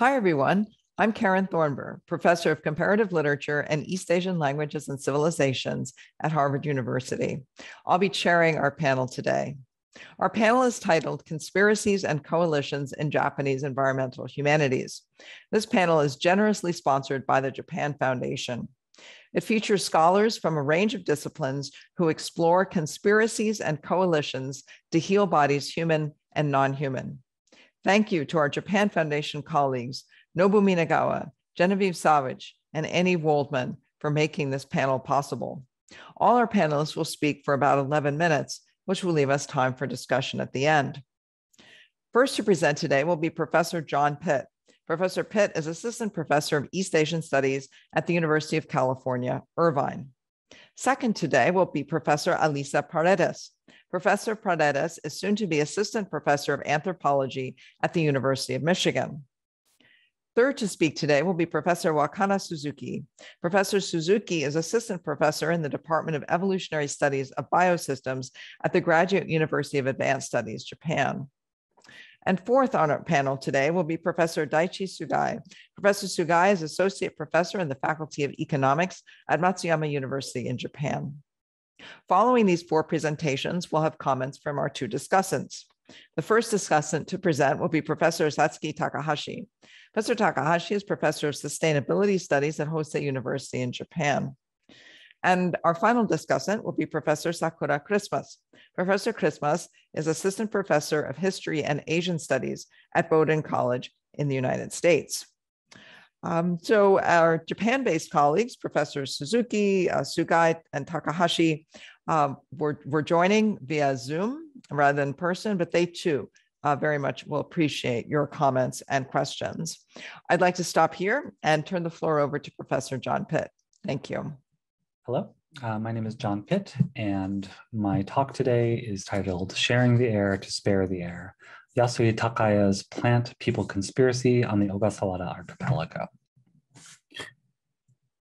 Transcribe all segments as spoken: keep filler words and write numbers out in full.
Hi, everyone. I'm Karen Thornber, professor of comparative literature and East Asian languages and civilizations at Harvard University. I'll be chairing our panel today. Our panel is titled Conspiracies and Coalitions in Japanese Environmental Humanities. This panel is generously sponsored by the Japan Foundation. It features scholars from a range of disciplines who explore conspiracies and coalitions to heal bodies human and non-human. Thank you to our Japan Foundation colleagues, Nobu Minagawa, Genevieve Savage, and Annie Waldman for making this panel possible. All our panelists will speak for about eleven minutes, which will leave us time for discussion at the end. First to present today will be Professor John Pitt. Professor Pitt is Assistant Professor of East Asian Studies at the University of California, Irvine. Second today will be Professor Alyssa Paredes. Professor Paredes is soon to be Assistant Professor of Anthropology at the University of Michigan. Third to speak today will be Professor Wakana Suzuki. Professor Suzuki is Assistant Professor in the Department of Evolutionary Studies of Biosystems at the Graduate University of Advanced Studies, Japan. And fourth on our panel today will be Professor Daichi Sugai. Professor Sugai is Associate Professor in the Faculty of Economics at Matsuyama University in Japan. Following these four presentations, we'll have comments from our two discussants. The first discussant to present will be Professor Satsuki Takahashi. Professor Takahashi is Professor of Sustainability Studies at Hosei University in Japan. And our final discussant will be Professor Sakura Christmas. Professor Christmas is Assistant Professor of History and Asian Studies at Bowdoin College in the United States. Um, so our Japan-based colleagues, Professors Suzuki, uh, Sugai, and Takahashi, um, were, were joining via Zoom rather than in person, but they too uh, very much will appreciate your comments and questions. I'd like to stop here and turn the floor over to Professor John Pitt. Thank you. Hello, uh, my name is John Pitt, and my talk today is titled Sharing the Air to Spare the Air, Yasui Takaya's Plant People Conspiracy on the Ogasawara Archipelago.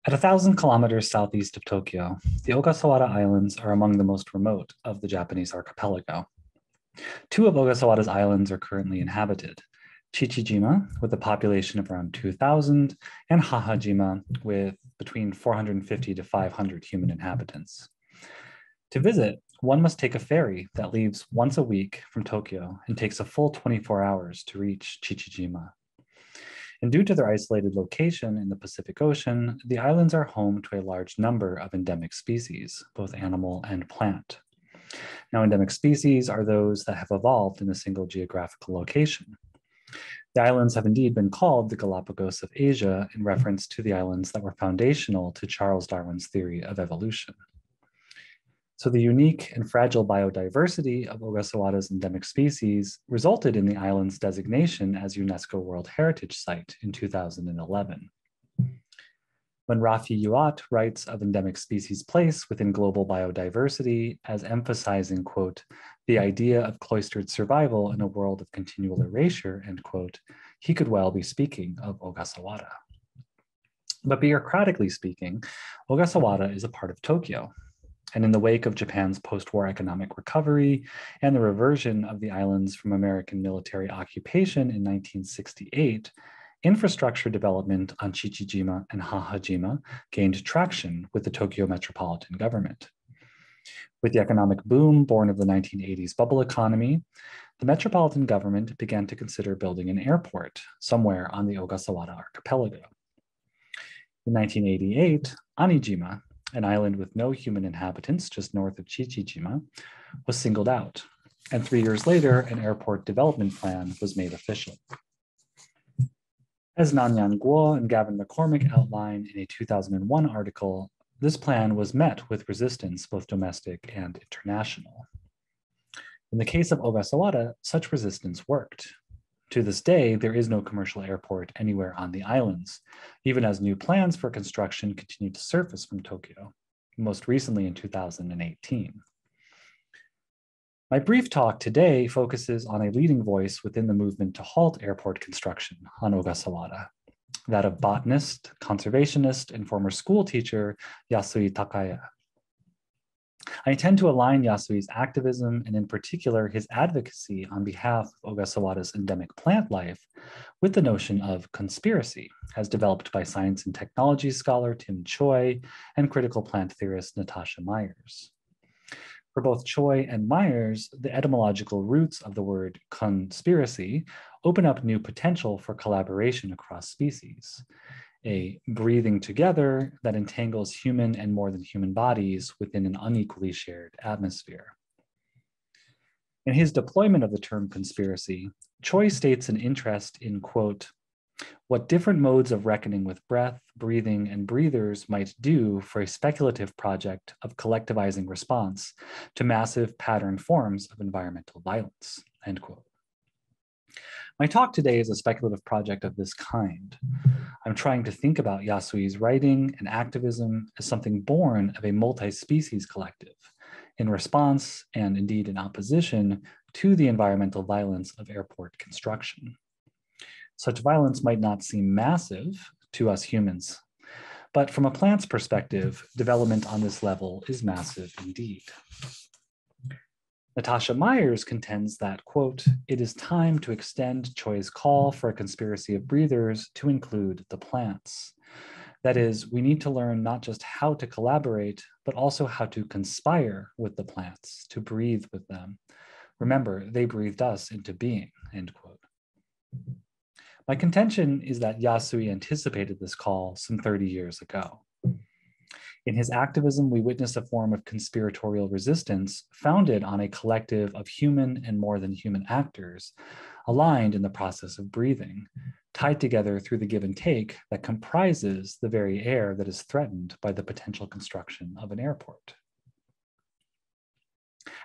At a thousand kilometers southeast of Tokyo, the Ogasawara Islands are among the most remote of the Japanese archipelago. Two of Ogasawara's islands are currently inhabited, Chichijima, with a population of around two thousand, and Hahajima, with between four hundred fifty to five hundred human inhabitants. To visit, one must take a ferry that leaves once a week from Tokyo and takes a full twenty-four hours to reach Chichijima. And due to their isolated location in the Pacific Ocean, the islands are home to a large number of endemic species, both animal and plant. Now, endemic species are those that have evolved in a single geographical location. The islands have indeed been called the Galapagos of Asia in reference to the islands that were foundational to Charles Darwin's theory of evolution. So the unique and fragile biodiversity of Ogasawara's endemic species resulted in the island's designation as UNESCO World Heritage Site in two thousand eleven. When Rafi Youat writes of endemic species place within global biodiversity as emphasizing, quote, the idea of cloistered survival in a world of continual erasure, end quote, he could well be speaking of Ogasawara. But bureaucratically speaking, Ogasawara is a part of Tokyo. And in the wake of Japan's post-war economic recovery and the reversion of the islands from American military occupation in nineteen sixty-eight, infrastructure development on Chichijima and Hahajima gained traction with the Tokyo metropolitan government. With the economic boom born of the nineteen eighties bubble economy, the metropolitan government began to consider building an airport somewhere on the Ogasawara archipelago. In nineteen eighty-eight, Anijima, an island with no human inhabitants just north of Chichijima, was singled out, and three years later, an airport development plan was made official. As Nanyan Guo and Gavin McCormick outline in a two thousand one article, this plan was met with resistance, both domestic and international. In the case of Ogasawara, such resistance worked. To this day, there is no commercial airport anywhere on the islands, even as new plans for construction continue to surface from Tokyo, most recently in two thousand eighteen. My brief talk today focuses on a leading voice within the movement to halt airport construction on Ogasawara, that of botanist, conservationist, and former school teacher Yasui Takaya. I intend to align Yasui's activism, and in particular his advocacy on behalf of Ogasawara's endemic plant life, with the notion of conspiracy, as developed by science and technology scholar Tim Choy and critical plant theorist Natasha Myers. For both Choi and Myers, the etymological roots of the word conspiracy open up new potential for collaboration across species, a breathing together that entangles human and more than human bodies within an unequally shared atmosphere. In his deployment of the term conspiracy, Choi states an interest in, quote, what different modes of reckoning with breath, breathing, and breathers might do for a speculative project of collectivizing response to massive pattern forms of environmental violence, end quote. My talk today is a speculative project of this kind. I'm trying to think about Yasui's writing and activism as something born of a multi-species collective in response and indeed in opposition to the environmental violence of airport construction. Such violence might not seem massive to us humans, but from a plant's perspective, development on this level is massive indeed. Natasha Myers contends that, quote, it is time to extend Choi's call for a conspiracy of breathers to include the plants. That is, we need to learn not just how to collaborate, but also how to conspire with the plants, to breathe with them. Remember, they breathed us into being, end quote. My contention is that Yasui anticipated this call some thirty years ago. In his activism, we witness a form of conspiratorial resistance founded on a collective of human and more than human actors aligned in the process of breathing, tied together through the give and take that comprises the very air that is threatened by the potential construction of an airport.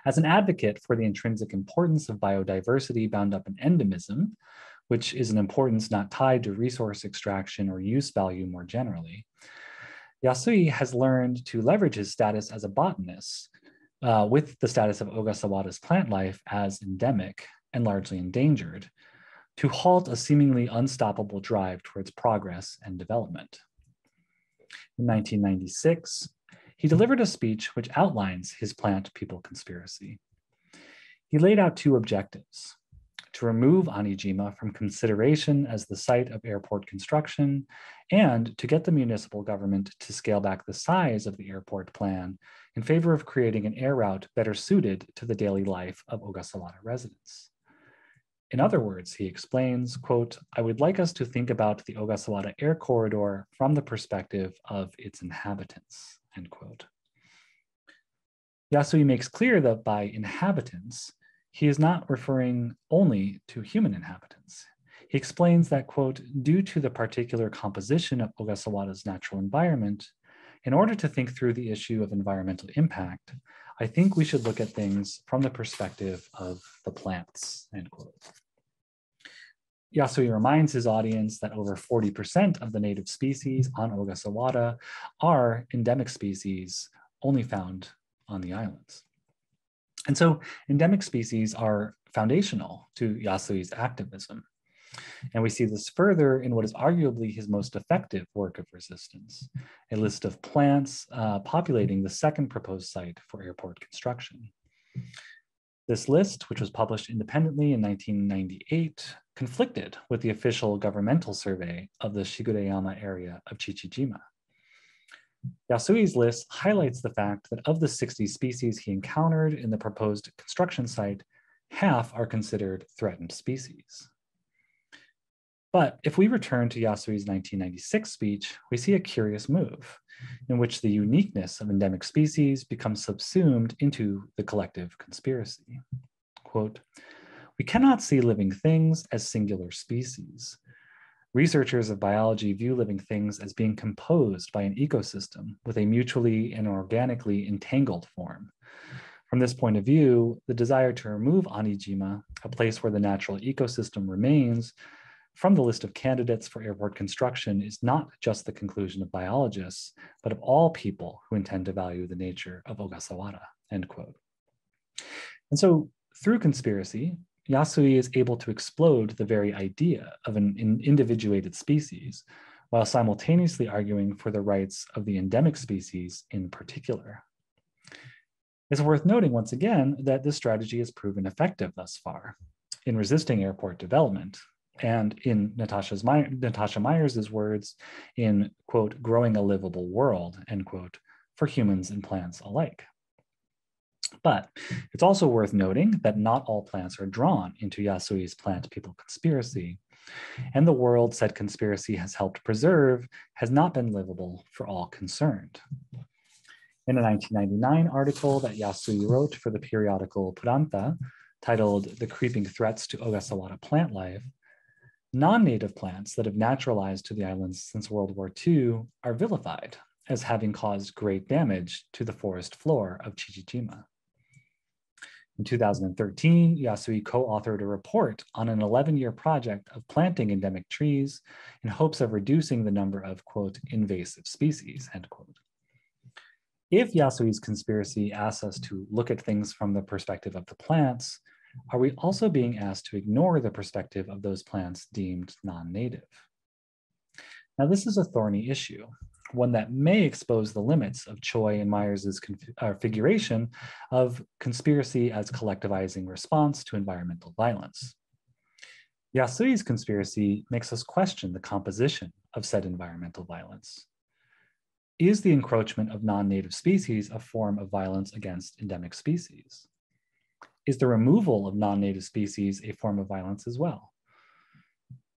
As an advocate for the intrinsic importance of biodiversity bound up in endemism, which is an importance not tied to resource extraction or use value more generally, Yasui has learned to leverage his status as a botanist uh, with the status of Ogasawara's plant life as endemic and largely endangered to halt a seemingly unstoppable drive towards progress and development. In nineteen ninety-six, he delivered a speech which outlines his plant-people conspiracy. He laid out two objectives: to remove Anijima from consideration as the site of airport construction, and to get the municipal government to scale back the size of the airport plan in favor of creating an air route better suited to the daily life of Ogasawara residents. In other words, he explains, quote, I would like us to think about the Ogasawara air corridor from the perspective of its inhabitants, end quote. Yasui makes clear that by inhabitants, he is not referring only to human inhabitants. He explains that, quote, due to the particular composition of Ogasawara's natural environment, in order to think through the issue of environmental impact, I think we should look at things from the perspective of the plants, end quote. Yasui reminds his audience that over forty percent of the native species on Ogasawara are endemic species only found on the islands. And so endemic species are foundational to Yasui's activism. And we see this further in what is arguably his most effective work of resistance, a list of plants uh, populating the second proposed site for airport construction. This list, which was published independently in nineteen ninety-eight, conflicted with the official governmental survey of the Shigureyama area of Chichijima. Yasui's list highlights the fact that of the sixty species he encountered in the proposed construction site, half are considered threatened species. But if we return to Yasui's nineteen ninety-six speech, we see a curious move in which the uniqueness of endemic species becomes subsumed into the collective conspiracy. Quote, we cannot see living things as singular species. Researchers of biology view living things as being composed by an ecosystem with a mutually and organically entangled form. From this point of view, the desire to remove Anijima, a place where the natural ecosystem remains, from the list of candidates for airport construction is not just the conclusion of biologists, but of all people who intend to value the nature of Ogasawara, end quote. And so through conspiracy, Yasui is able to explode the very idea of an individuated species while simultaneously arguing for the rights of the endemic species in particular. It's worth noting once again that this strategy has proven effective thus far in resisting airport development. And in Natasha's, Natasha Myers' words, in, quote, growing a livable world, end quote, for humans and plants alike. But it's also worth noting that not all plants are drawn into Yasui's plant people conspiracy, and the world said conspiracy has helped preserve has not been livable for all concerned. In a nineteen ninety-nine article that Yasui wrote for the periodical Puranta, titled The Creeping Threats to Ogasawara Plant Life, non-native plants that have naturalized to the islands since World War Two are vilified as having caused great damage to the forest floor of Chichijima. In two thousand thirteen, Yasui co-authored a report on an eleven-year project of planting endemic trees in hopes of reducing the number of, quote, invasive species, end quote. If Yasui's conspiracy asks us to look at things from the perspective of the plants, are we also being asked to ignore the perspective of those plants deemed non-native? Now, this is a thorny issue, one that may expose the limits of Choi and Myers' configuration of conspiracy as collectivizing response to environmental violence. Yasui's conspiracy makes us question the composition of said environmental violence. Is the encroachment of non-native species a form of violence against endemic species? Is the removal of non-native species a form of violence as well?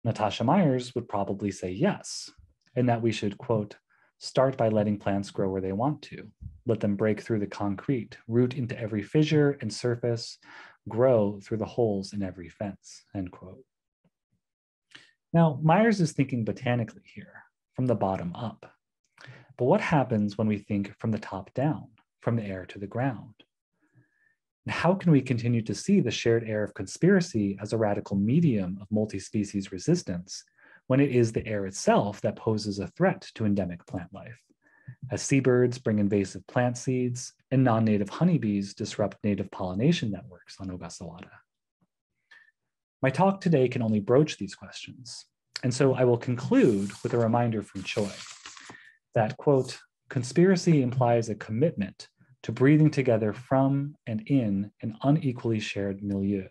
Natasha Myers would probably say yes, and that we should, quote, start by letting plants grow where they want to, let them break through the concrete, root into every fissure and surface, grow through the holes in every fence, end quote. Now, Myers is thinking botanically here, from the bottom up. But what happens when we think from the top down, from the air to the ground? And how can we continue to see the shared air of conspiracy as a radical medium of multi-species resistance when it is the air itself that poses a threat to endemic plant life, as seabirds bring invasive plant seeds and non-native honeybees disrupt native pollination networks on Ogasawara? My talk today can only broach these questions, and so I will conclude with a reminder from Choi that, quote, conspiracy implies a commitment to breathing together from and in an unequally shared milieu,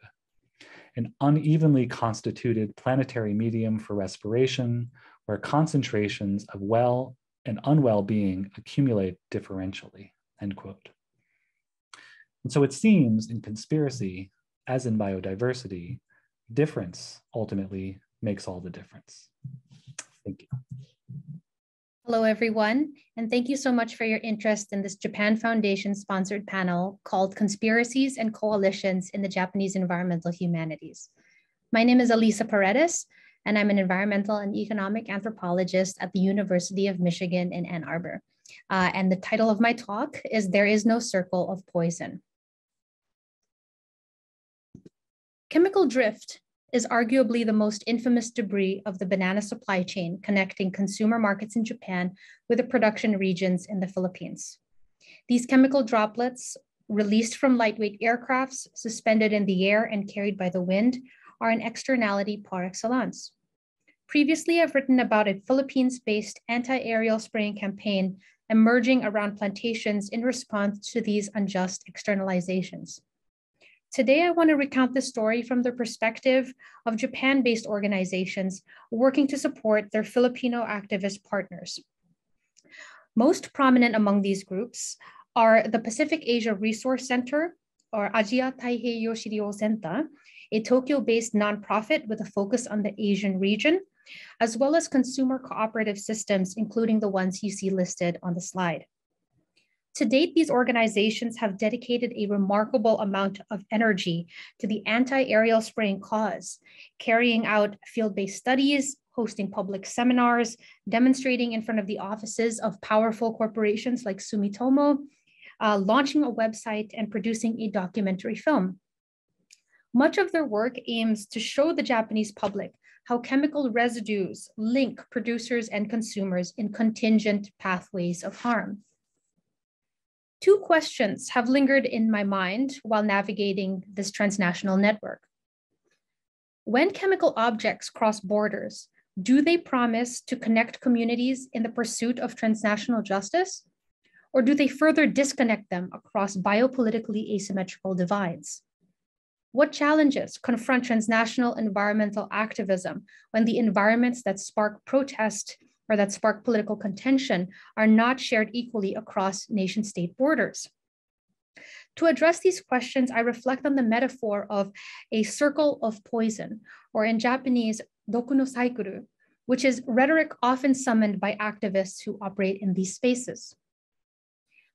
an unevenly constituted planetary medium for respiration where concentrations of well and unwell being accumulate differentially, end quote. And so it seems in conspiracy, as in biodiversity, difference ultimately makes all the difference. Thank you. Hello, everyone, and thank you so much for your interest in this Japan Foundation-sponsored panel called Conspiracies and Coalitions in the Japanese Environmental Humanities. My name is Alyssa Paredes, and I'm an environmental and economic anthropologist at the University of Michigan in Ann Arbor. Uh, and the title of my talk is There Is No Circle of Poison. Chemical drift is arguably the most infamous debris of the banana supply chain connecting consumer markets in Japan with the production regions in the Philippines. These chemical droplets, released from lightweight aircrafts, suspended in the air and carried by the wind, are an externality par excellence. Previously, I've written about a Philippines-based anti-aerial spraying campaign emerging around plantations in response to these unjust externalizations. Today, I want to recount the story from the perspective of Japan-based organizations working to support their Filipino activist partners. Most prominent among these groups are the Pacific Asia Resource Center, or Asia Taiheiyo Shiryo Senta, a Tokyo-based nonprofit with a focus on the Asian region, as well as consumer cooperative systems, including the ones you see listed on the slide. To date, these organizations have dedicated a remarkable amount of energy to the anti-aerial spraying cause, carrying out field-based studies, hosting public seminars, demonstrating in front of the offices of powerful corporations like Sumitomo, uh, launching a website, and producing a documentary film. Much of their work aims to show the Japanese public how chemical residues link producers and consumers in contingent pathways of harm. Two questions have lingered in my mind while navigating this transnational network. When chemical objects cross borders, do they promise to connect communities in the pursuit of transnational justice? or do they further disconnect them across biopolitically asymmetrical divides? What challenges confront transnational environmental activism when the environments that spark protest or that spark political contention are not shared equally across nation-state borders? To address these questions, I reflect on the metaphor of a circle of poison, or in Japanese, doku no saikuru, which is rhetoric often summoned by activists who operate in these spaces.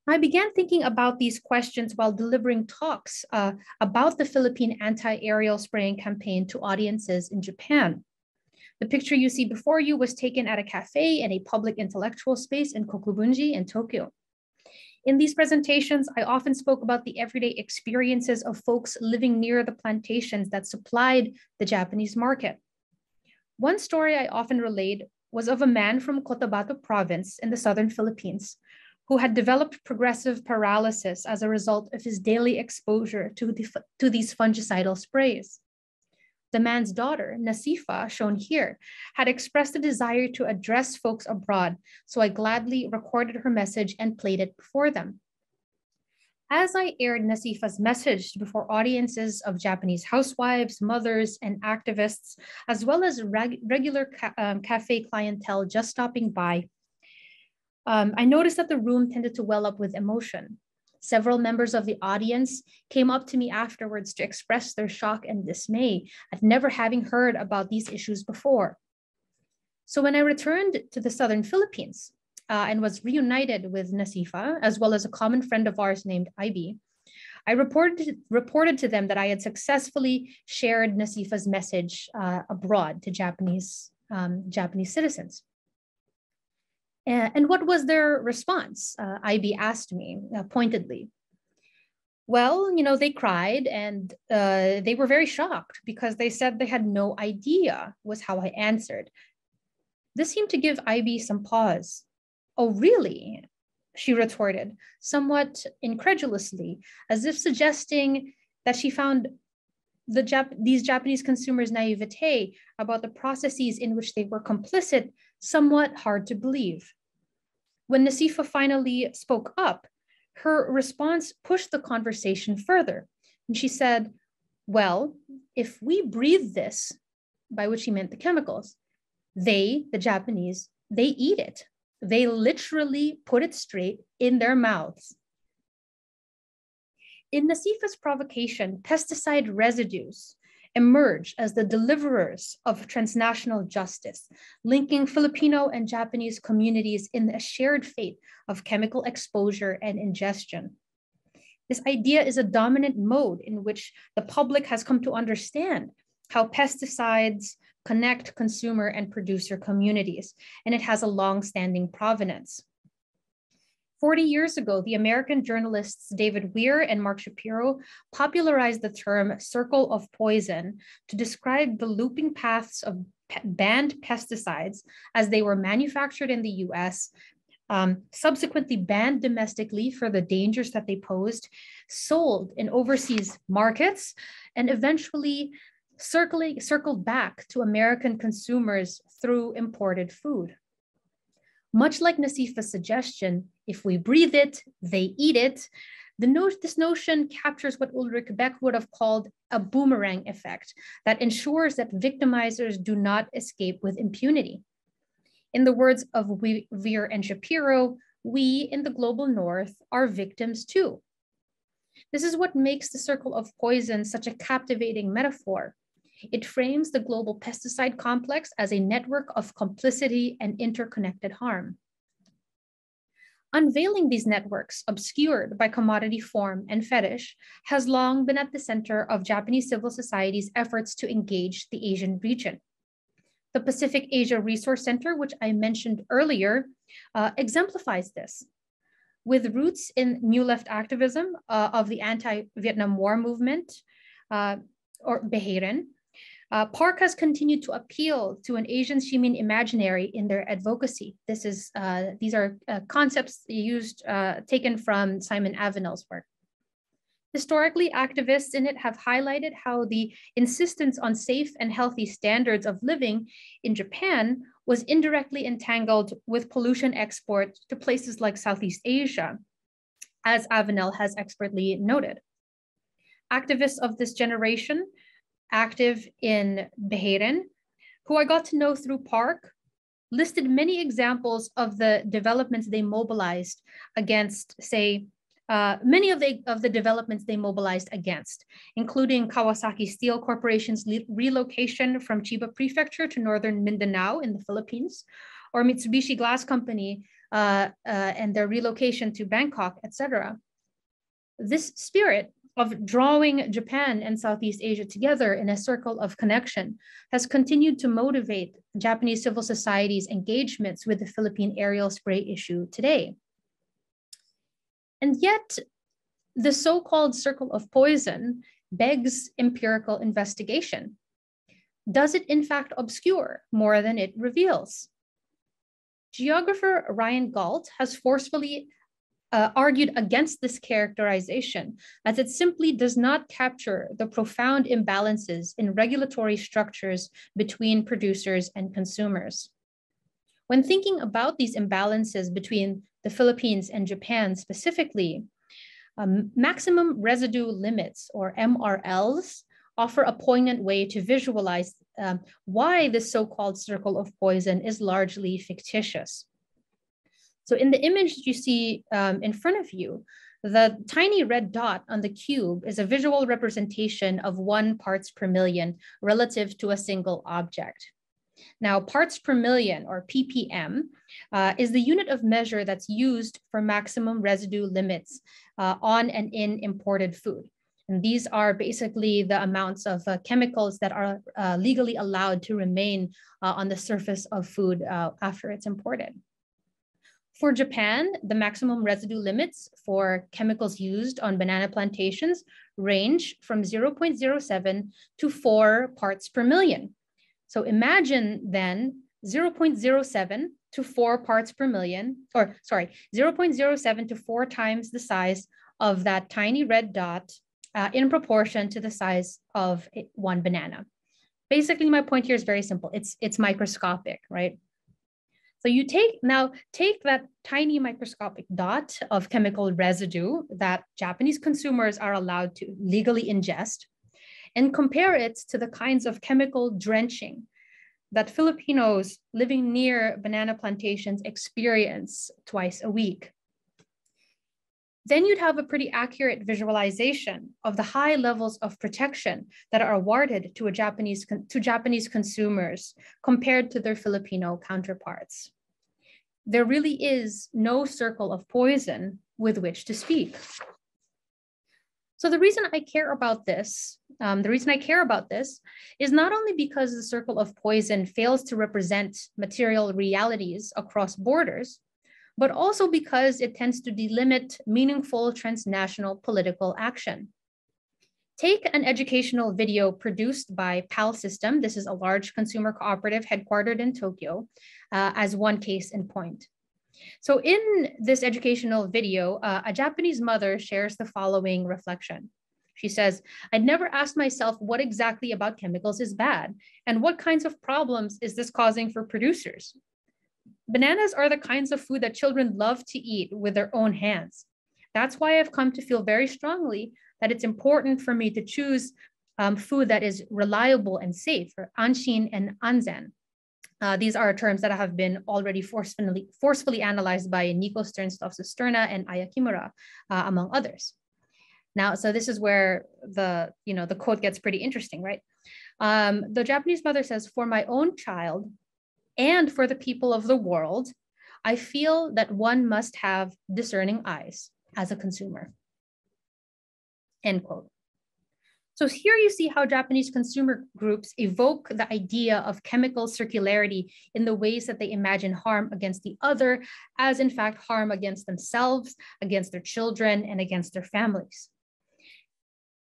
I began thinking about these questions while delivering talks uh, about the Philippine anti-aerial spraying campaign to audiences in Japan. The picture you see before you was taken at a cafe and a public intellectual space in Kokubunji in Tokyo. In these presentations, I often spoke about the everyday experiences of folks living near the plantations that supplied the Japanese market. One story I often relayed was of a man from Cotabato province in the southern Philippines who had developed progressive paralysis as a result of his daily exposure to, the, to these fungicidal sprays. The man's daughter, Nasifa, shown here, had expressed a desire to address folks abroad, so I gladly recorded her message and played it before them. As I aired Nasifa's message before audiences of Japanese housewives, mothers, and activists, as well as reg regular ca um, cafe clientele just stopping by, um, I noticed that the room tended to well up with emotion. Several members of the audience came up to me afterwards to express their shock and dismay at never having heard about these issues before. So when I returned to the southern Philippines uh, and was reunited with Nasifa, as well as a common friend of ours named Ivy, I reported, reported to them that I had successfully shared Nasifa's message uh, abroad to Japanese, um, Japanese citizens. And what was their response? Uh, Ivy asked me uh, pointedly. Well, you know, they cried and uh, they were very shocked because they said they had no idea, was how I answered. This seemed to give Ivy some pause. Oh, really? She retorted, somewhat incredulously, as if suggesting that she found the Jap- these Japanese consumers' naivete about the processes in which they were complicit somewhat hard to believe. When Nasifa finally spoke up, her response pushed the conversation further. And she said, well, if we breathe this, by which she meant the chemicals, they, the Japanese, they eat it. They literally put it straight in their mouths. In Nasifa's provocation, pesticide residues emerge as the deliverers of transnational justice, linking Filipino and Japanese communities in a shared fate of chemical exposure and ingestion. This idea is a dominant mode in which the public has come to understand how pesticides connect consumer and producer communities, and it has a long-standing provenance. forty years ago, the American journalists David Weir and Mark Shapiro popularized the term circle of poison to describe the looping paths of pe- banned pesticides as they were manufactured in the U S, um, subsequently banned domestically for the dangers that they posed, sold in overseas markets, and eventually circling, circled back to American consumers through imported food. Much like Nasifa's suggestion, if we breathe it, they eat it, the no this notion captures what Ulrich Beck would have called a boomerang effect that ensures that victimizers do not escape with impunity. In the words of we Weir and Shapiro, we in the global north are victims too. This is what makes the circle of poison such a captivating metaphor. It frames the global pesticide complex as a network of complicity and interconnected harm. Unveiling these networks, obscured by commodity form and fetish, has long been at the center of Japanese civil society's efforts to engage the Asian region. The Pacific Asia Resource Center, which I mentioned earlier, uh, exemplifies this. With roots in New Left activism uh, of the anti-Vietnam War movement, uh, or Beheiren, Uh, Park has continued to appeal to an Asian Shimin imaginary in their advocacy. This is, uh, these are uh, concepts used, uh, taken from Simon Avenel's work. Historically, activists in it have highlighted how the insistence on safe and healthy standards of living in Japan was indirectly entangled with pollution exports to places like Southeast Asia, as Avenel has expertly noted. Activists of this generation, active in Bahrain, who I got to know through Park, listed many examples of the developments they mobilized against, say, uh, many of the, of the developments they mobilized against, including Kawasaki Steel Corporation's relocation from Chiba Prefecture to northern Mindanao in the Philippines, or Mitsubishi Glass Company uh, uh, and their relocation to Bangkok, et cetera. This spirit of drawing Japan and Southeast Asia together in a circle of connection has continued to motivate Japanese civil society's engagements with the Philippine aerial spray issue today. And yet, the so-called circle of poison begs empirical investigation. Does it in fact obscure more than it reveals? Geographer Ryan Gault has forcefully Uh, argued against this characterization, as it simply does not capture the profound imbalances in regulatory structures between producers and consumers. When thinking about these imbalances between the Philippines and Japan specifically, um, maximum residue limits, or M R Ls, offer a poignant way to visualize um, why this so-called circle of poison is largely fictitious. So in the image that you see um, in front of you, the tiny red dot on the cube is a visual representation of one parts per million relative to a single object. Now, parts per million, or P P M, uh, is the unit of measure that's used for maximum residue limits uh, on and in imported food. And these are basically the amounts of uh, chemicals that are uh, legally allowed to remain uh, on the surface of food uh, after it's imported. For Japan, the maximum residue limits for chemicals used on banana plantations range from zero point zero seven to four parts per million. So imagine then zero point zero seven to four parts per million, or sorry, zero point zero seven to four times the size of that tiny red dot uh, in proportion to the size of one banana. Basically, my point here is very simple. It's, it's microscopic, right? So you take, now take that tiny microscopic dot of chemical residue that Japanese consumers are allowed to legally ingest and compare it to the kinds of chemical drenching that Filipinos living near banana plantations experience twice a week. Then you'd have a pretty accurate visualization of the high levels of protection that are awarded to, a Japanese, to Japanese consumers compared to their Filipino counterparts. There really is no circle of poison with which to speak. So the reason I care about this, um, the reason I care about this is not only because the circle of poison fails to represent material realities across borders, but also because it tends to delimit meaningful transnational political action. Take an educational video produced by PAL System. This is a large consumer cooperative headquartered in Tokyo, uh, as one case in point. So in this educational video, uh, a Japanese mother shares the following reflection. She says, "I'd never asked myself what exactly about chemicals is bad, and what kinds of problems is this causing for producers? Bananas are the kinds of food that children love to eat with their own hands. That's why I've come to feel very strongly that it's important for me to choose um, food that is reliable and safe," or anshin and anzen. Uh, these are terms that have been already forcefully, forcefully analyzed by Nico Sternstoff-Cisterna and Ayakimura, uh, among others. Now, so this is where the, you know, the quote gets pretty interesting, right? Um, the Japanese mother says, "For my own child, and for the people of the world, I feel that one must have discerning eyes as a consumer." End quote. So here you see how Japanese consumer groups evoke the idea of chemical circularity in the ways that they imagine harm against the other, as in fact harm against themselves, against their children, and against their families.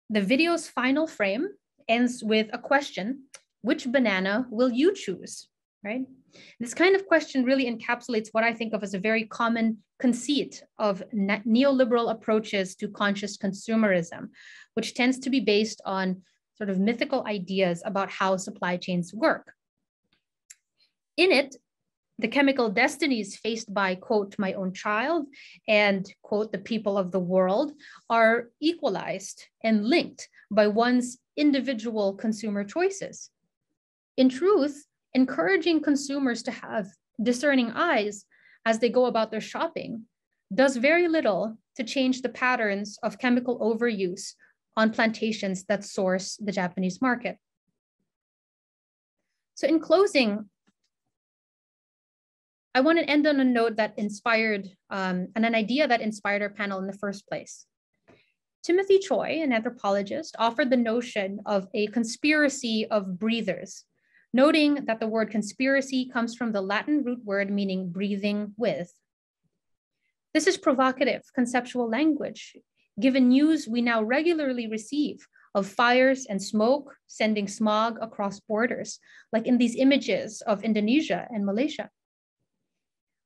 The video's final frame ends with a question: which banana will you choose? Right? This kind of question really encapsulates what I think of as a very common conceit of neoliberal approaches to conscious consumerism, which tends to be based on sort of mythical ideas about how supply chains work. In it, the chemical destinies faced by, quote, my own child and, quote, the people of the world are equalized and linked by one's individual consumer choices. In truth, encouraging consumers to have discerning eyes as they go about their shopping does very little to change the patterns of chemical overuse on plantations that source the Japanese market. So in closing, I want to end on a note that inspired, um, and an idea that inspired our panel in the first place. Timothy Choy, an anthropologist, offered the notion of a conspiracy of breathers, noting that the word conspiracy comes from the Latin root word meaning breathing with. This is provocative conceptual language, given news we now regularly receive of fires and smoke sending smog across borders, like in these images of Indonesia and Malaysia.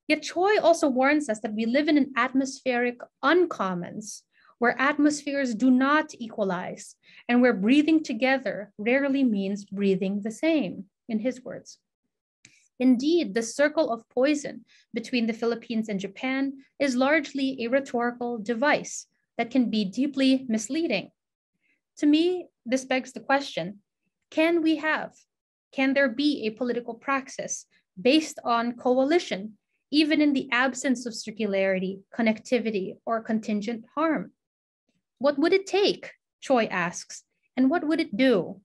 Yet Choi also warns us that we live in an atmospheric uncommons, where atmospheres do not equalize, and where breathing together rarely means breathing the same, in his words. Indeed, the circle of poison between the Philippines and Japan is largely a rhetorical device that can be deeply misleading. To me, this begs the question, can we have, can there be a political praxis based on coalition, even in the absence of circularity, connectivity, or contingent harm? What would it take, Choi asks, and what would it do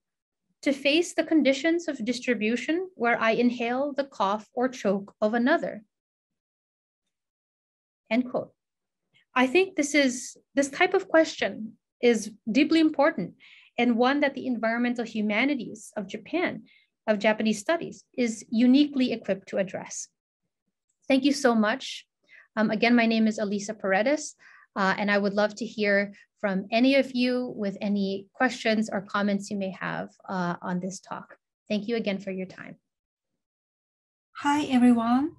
to face the conditions of distribution where I inhale the cough or choke of another? End quote. I think this is, this type of question is deeply important, and one that the environmental humanities of Japan, of Japanese studies, is uniquely equipped to address. Thank you so much. Um, again, my name is Alyssa Paredes, uh, and I would love to hear from any of you with any questions or comments you may have uh, on this talk. Thank you again for your time. Hi, everyone.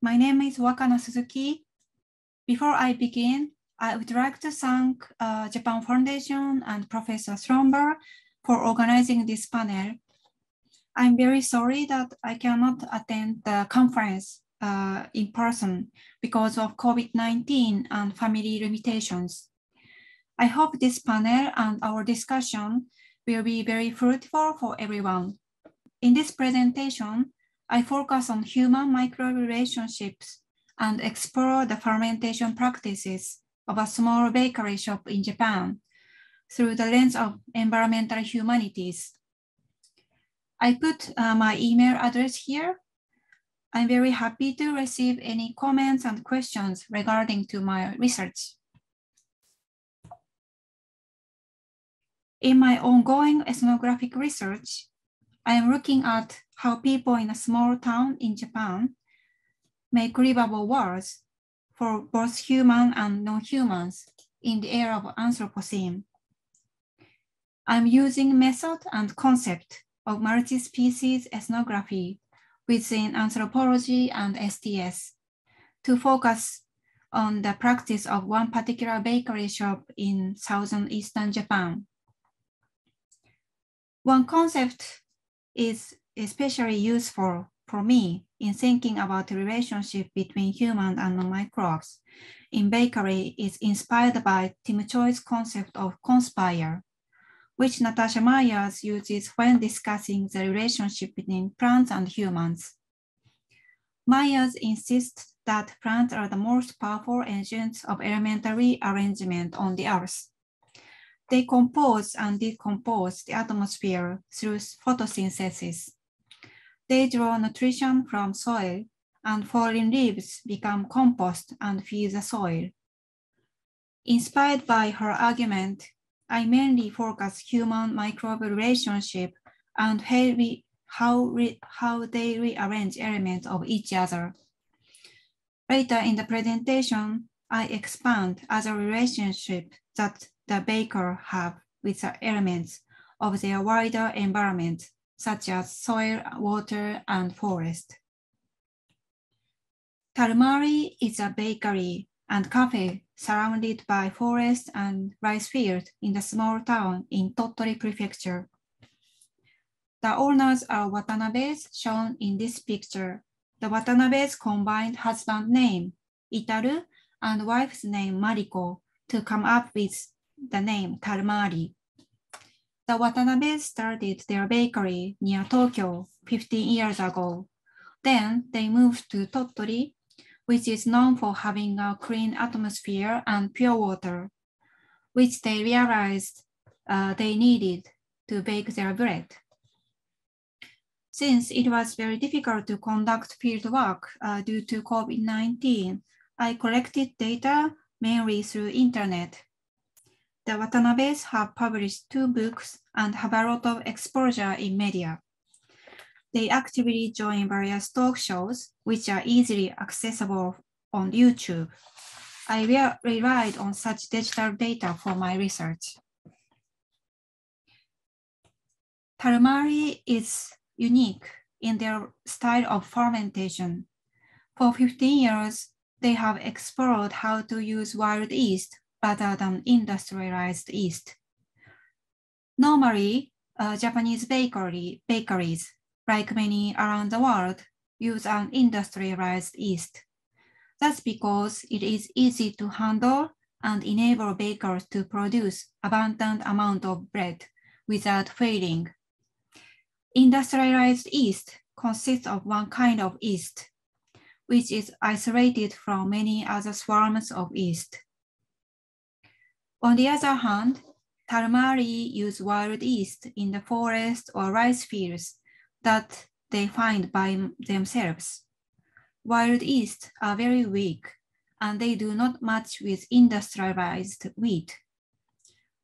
My name is Wakana Suzuki. Before I begin, I would like to thank uh, Japan Foundation and Professor Thornber for organizing this panel. I'm very sorry that I cannot attend the conference Uh, in person because of COVID nineteen and family limitations. I hope this panel and our discussion will be very fruitful for everyone. In this presentation, I focus on human micro-relationships and explore the fermentation practices of a small bakery shop in Japan through the lens of environmental humanities. I put uh, my email address here. I'm very happy to receive any comments and questions regarding to my research. In my ongoing ethnographic research, I am looking at how people in a small town in Japan make livable worlds for both human and non-humans in the era of Anthropocene. I'm using method and concept of multi-species ethnography within anthropology and S T S to focus on the practice of one particular bakery shop in southeastern Japan. One concept is especially useful for me in thinking about the relationship between human and non-microbes in bakery is inspired by Tim Choy's concept of conspire, which Natasha Myers uses when discussing the relationship between plants and humans. Myers insists that plants are the most powerful agents of elementary arrangement on the earth. They compose and decompose the atmosphere through photosynthesis. They draw nutrition from soil, and fallen leaves become compost and feed the soil. Inspired by her argument, I mainly focus human microbe relationship and how, we, how, re, how they rearrange elements of each other. Later in the presentation, I expand other relationship that the baker have with the elements of their wider environment, such as soil, water, and forest. Tarumari is a bakery and cafe surrounded by forest and rice fields in the small town in Tottori Prefecture. The owners are Watanabes, shown in this picture, The Watanabe's combined husband name, Itaru, and wife's name, Mariko, to come up with the name Tarumari. The Watanabe started their bakery near Tokyo fifteen years ago. Then they moved to Tottori, which is known for having a clean atmosphere and pure water, which they realized uh, they needed to bake their bread. Since it was very difficult to conduct field work uh, due to COVID nineteen, I collected data mainly through internet. The Watanabes have published two books and have a lot of exposure in media. They actively join various talk shows, which are easily accessible on YouTube. I relied on such digital data for my research. Tarumari is unique in their style of fermentation. For fifteen years, they have explored how to use wild yeast rather than industrialized yeast. Normally, uh, Japanese bakery, bakeries, like many around the world, use an industrialized yeast. That's because it is easy to handle and enable bakers to produce abundant amount of bread without failing. Industrialized yeast consists of one kind of yeast, which is isolated from many other swarms of yeast. On the other hand, Tarumari use wild yeast in the forest or rice fields that they find by themselves. Wild yeast are very weak and they do not match with industrialized wheat.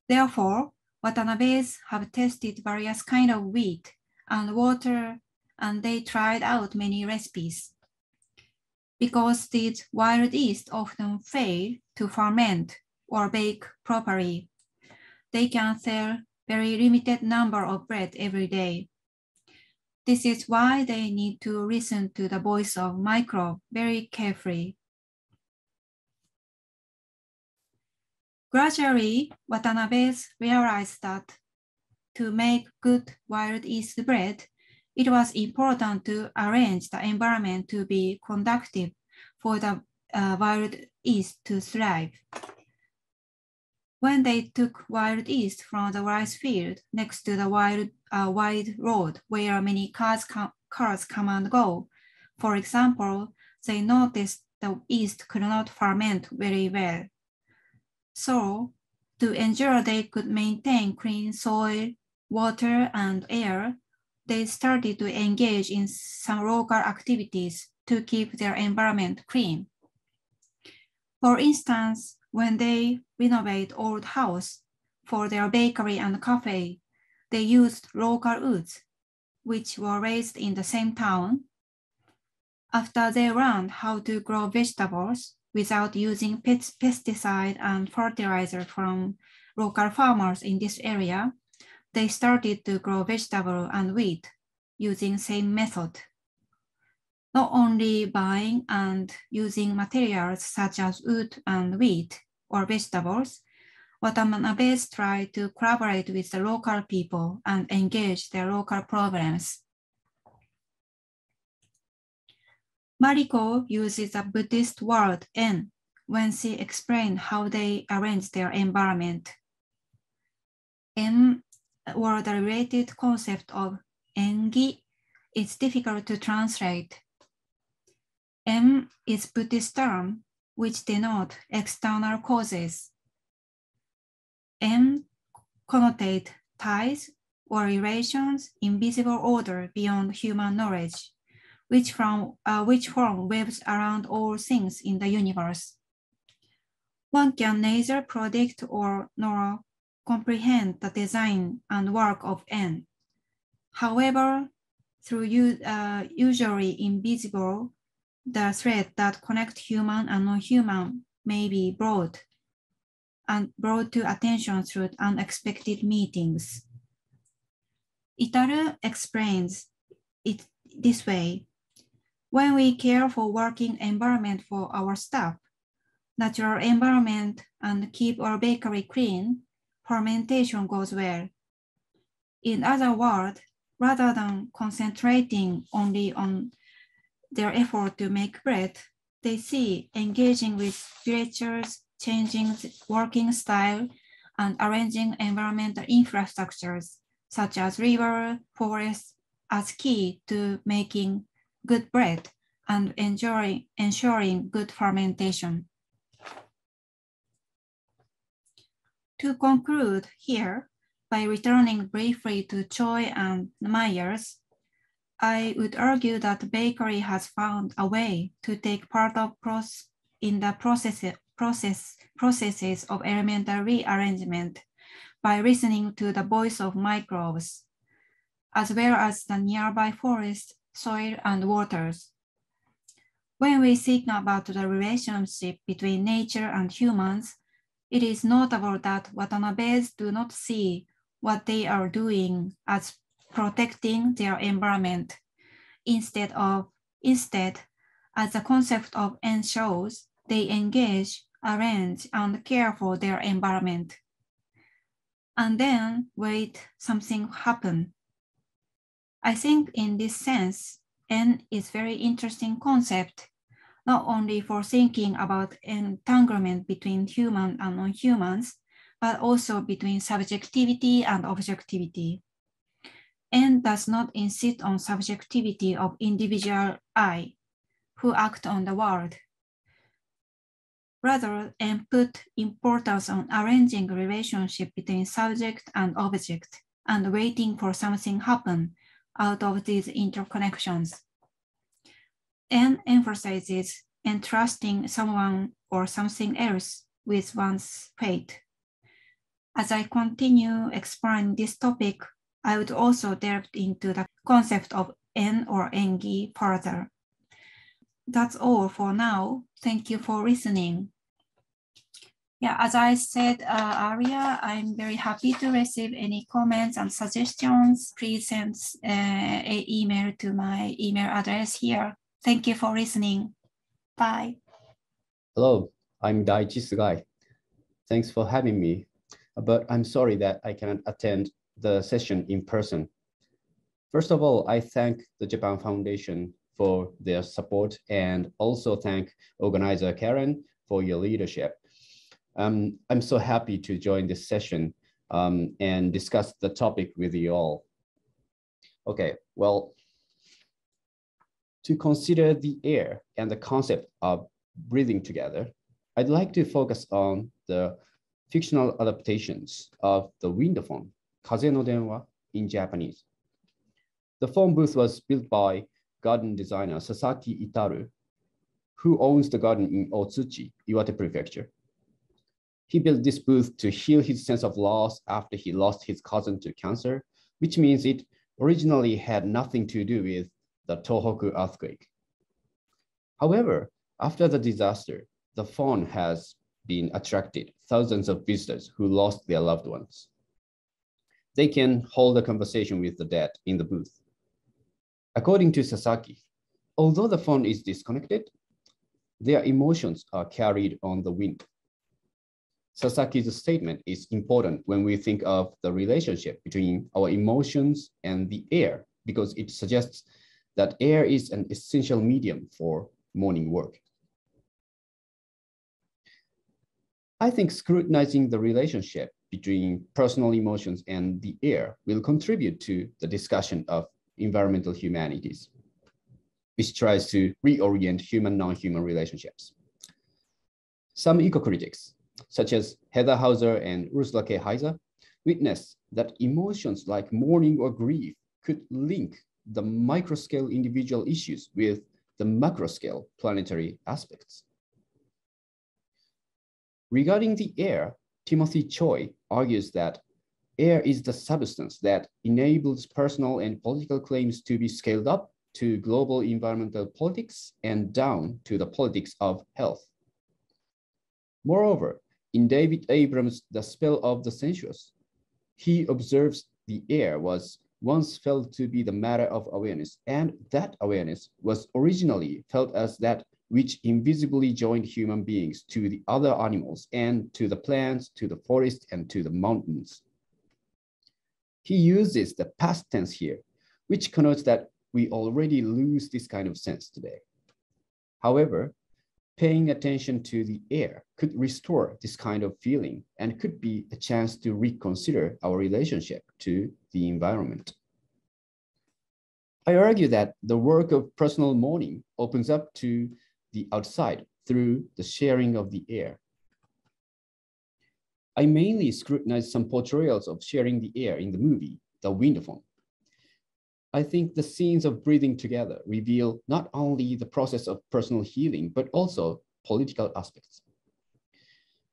Therefore, Watanabes have tested various kinds of wheat and water, and they tried out many recipes. Because these wild yeast often fail to ferment or bake properly, they can sell very limited number of bread every day. This is why they need to listen to the voice of microbe very carefully. Gradually, Watanabes realized that to make good wild yeast bread, it was important to arrange the environment to be conducive for the uh, wild yeast to thrive. When they took wild yeast from the rice field next to the wide, uh, wide road where many cars, com cars come and go, for example, they noticed the yeast could not ferment very well. So, to ensure they could maintain clean soil, water, and air, they started to engage in some local activities to keep their environment clean. For instance, when they renovate old house for their bakery and cafe, they used local woods, which were raised in the same town. After they learned how to grow vegetables without using pesticide and fertilizer from local farmers in this area, they started to grow vegetable and wheat using same method. Not only buying and using materials such as wood and wheat or vegetables, Watanabes try to collaborate with the local people and engage their local problems. Mariko uses the Buddhist word en when she explains how they arrange their environment. En or the related concept of engi is difficult to translate. En is Buddhist term which denote external causes. En connotate ties or relations in visible order beyond human knowledge, which from uh, which form webs around all things in the universe. One can neither predict or nor comprehend the design and work of N. However, through uh, usually invisible, the thread that connects human and non-human may be brought and brought to attention through unexpected meetings. Itaru explains it this way. When we care for working environment for our staff, natural environment, and keep our bakery clean, fermentation goes well. In other words, rather than concentrating only on their effort to make bread, they see engaging with villagers, changing working style, and arranging environmental infrastructures, such as river, forests, as key to making good bread and enjoying, ensuring good fermentation. To conclude here, by returning briefly to Choy and Myers, I would argue that bakery has found a way to take part of process in the process, process, processes of elemental rearrangement by listening to the voice of microbes, as well as the nearby forest, soil, and waters. When we think about the relationship between nature and humans, it is notable that Watanabes do not see what they are doing as protecting their environment. Instead, of, instead, as the concept of en shows, they engage, arrange, and care for their environment. And then wait, something happen. I think in this sense, en is a very interesting concept, not only for thinking about entanglement between human and non-humans, but also between subjectivity and objectivity. En does not insist on subjectivity of individual I, who act on the world. Rather, En put importance on arranging relationship between subject and object, and waiting for something happen out of these interconnections. En emphasizes entrusting someone or something else with one's fate. As I continue exploring this topic, I would also delve into the concept of En or Engi further. That's all for now. Thank you for listening. Yeah, as I said uh, earlier, I'm very happy to receive any comments and suggestions. Please send uh, an email to my email address here. Thank you for listening. Bye. Hello, I'm Daichi Sugai. Thanks for having me, but I'm sorry that I cannot attend the session in person. First of all, I thank the Japan Foundation for their support and also thank organizer Karen for your leadership. Um, I'm so happy to join this session um, and discuss the topic with you all. Okay, well, to consider the air and the concept of breathing together, I'd like to focus on the fictional adaptations of the window phone, Kaze no Denwa in Japanese. The phone booth was built by garden designer Sasaki Itaru, who owns the garden in Otsuchi, Iwate Prefecture. He built this booth to heal his sense of loss after he lost his cousin to cancer, which means it originally had nothing to do with the Tohoku earthquake. However, after the disaster, the phone has been attracted thousands of visitors who lost their loved ones. They can hold a conversation with the dead in the booth. According to Sasaki, although the phone is disconnected, their emotions are carried on the wind. Sasaki's statement is important when we think of the relationship between our emotions and the air, because it suggests that air is an essential medium for morning work. I think scrutinizing the relationship between personal emotions and the air will contribute to the discussion of environmental humanities, which tries to reorient human-non-human relationships. Some eco-critics, such as Heather Hauser and Ursula K. Heiser, witness that emotions like mourning or grief could link the microscale individual issues with the macroscale planetary aspects. Regarding the air, Timothy Choy argues that air is the substance that enables personal and political claims to be scaled up to global environmental politics and down to the politics of health. Moreover, in David Abrams' The Spell of the Sensuous, he observes the air was once felt to be the matter of awareness, and that awareness was originally felt as that which invisibly joined human beings to the other animals and to the plants, to the forest, and to the mountains. He uses the past tense here, which connotes that we already lose this kind of sense today. However, paying attention to the air could restore this kind of feeling and could be a chance to reconsider our relationship to the environment. I argue that the work of personal mourning opens up to the outside through the sharing of the air. I mainly scrutinized some portrayals of sharing the air in the movie, The Windophone. I think the scenes of breathing together reveal not only the process of personal healing, but also political aspects.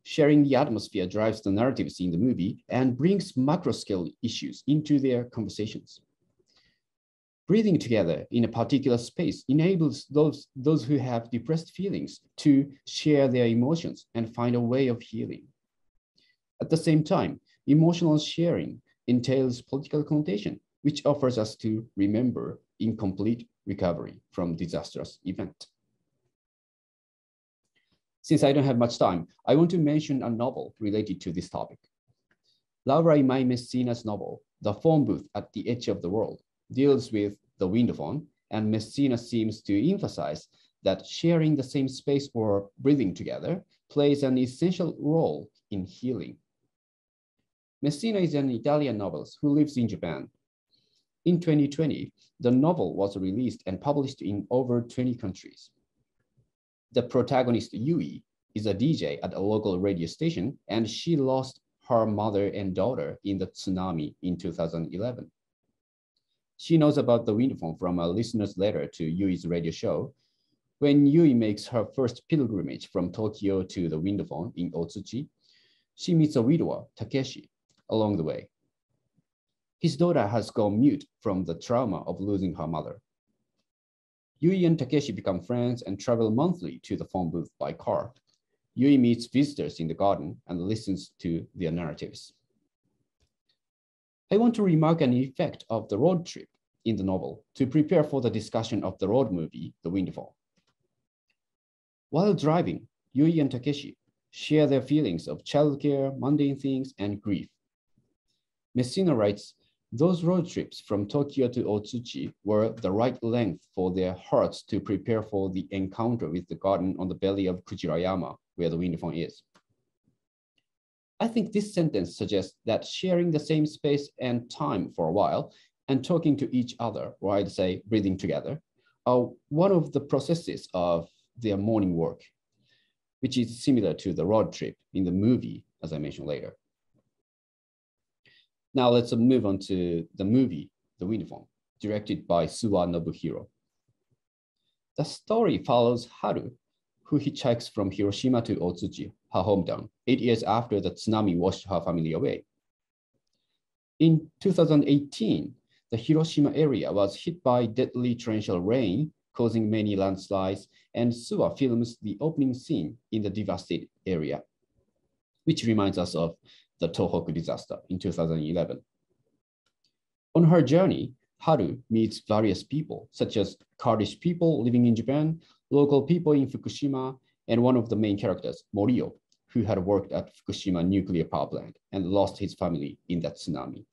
Sharing the atmosphere drives the narratives in the movie and brings macro-scale issues into their conversations. Breathing together in a particular space enables those, those who have depressed feelings to share their emotions and find a way of healing. At the same time, emotional sharing entails political connotation, which offers us to remember incomplete recovery from disastrous event. Since I don't have much time, I want to mention a novel related to this topic. Laura Imai Messina's novel, The Phone Booth at the Edge of the World, deals with the windophone, and Messina seems to emphasize that sharing the same space or breathing together plays an essential role in healing. Messina is an Italian novelist who lives in Japan. In twenty twenty, the novel was released and published in over twenty countries. The protagonist, Yui, is a D J at a local radio station, and she lost her mother and daughter in the tsunami in two thousand eleven. She knows about the windophone from a listener's letter to Yui's radio show. When Yui makes her first pilgrimage from Tokyo to the windophone in Otsuchi, she meets a widower, Takeshi, along the way. His daughter has gone mute from the trauma of losing her mother. Yui and Takeshi become friends and travel monthly to the phone booth by car. Yui meets visitors in the garden and listens to their narratives. I want to remark an effect of the road trip in the novel to prepare for the discussion of the road movie, The Windfall. While driving, Yui and Takeshi share their feelings of childcare, mundane things, and grief. Messina writes, "Those road trips from Tokyo to Otsuchi were the right length for their hearts to prepare for the encounter with the garden on the belly of Kujirayama, where the windophone is." I think this sentence suggests that sharing the same space and time for a while and talking to each other, or I'd say breathing together, are one of the processes of their morning work, which is similar to the road trip in the movie, as I mentioned later. Now let's move on to the movie, The Windophone, directed by Suwa Nobuhiro. The story follows Haru, who hitchhikes from Hiroshima to Otsuchi, her hometown, eight years after the tsunami washed her family away. In two thousand eighteen, the Hiroshima area was hit by deadly torrential rain, causing many landslides, and Suwa films the opening scene in the devastated area, which reminds us of the Tohoku disaster in two thousand eleven. On her journey, Haru meets various people, such as Kurdish people living in Japan, local people in Fukushima, and one of the main characters, Morio, who had worked at Fukushima nuclear power plant and lost his family in that tsunami.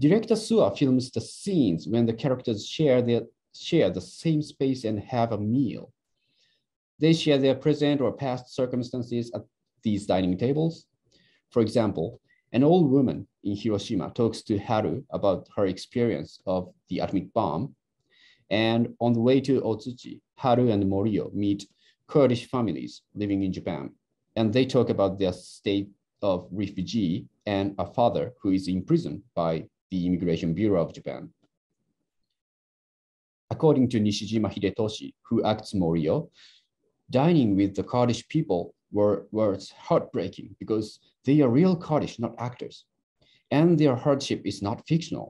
Director Suwa films the scenes when the characters share, their, share the same space and have a meal. They share their present or past circumstances at these dining tables. For example, an old woman in Hiroshima talks to Haru about her experience of the atomic bomb. And on the way to Otsuchi, Haru and Morio meet Kurdish families living in Japan. And they talk about their state of refugee and a father who is imprisoned by the Immigration Bureau of Japan. According to Nishijima Hidetoshi, who acts Morio, dining with the Kurdish people Were, were heartbreaking because they are real Kurdish, not actors, and their hardship is not fictional.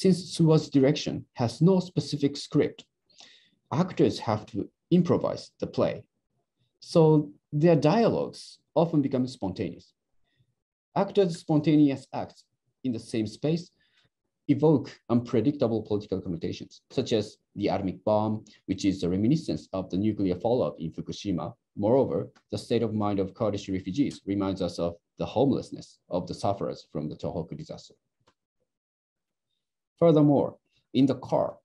Since Suwa's direction has no specific script, actors have to improvise the play, so their dialogues often become spontaneous. Actors' spontaneous acts in the same space evoke unpredictable political connotations, such as the atomic bomb, which is a reminiscence of the nuclear fallout in Fukushima. Moreover, the state of mind of Kurdish refugees reminds us of the homelessness of the sufferers from the Tohoku disaster. Furthermore, in the car,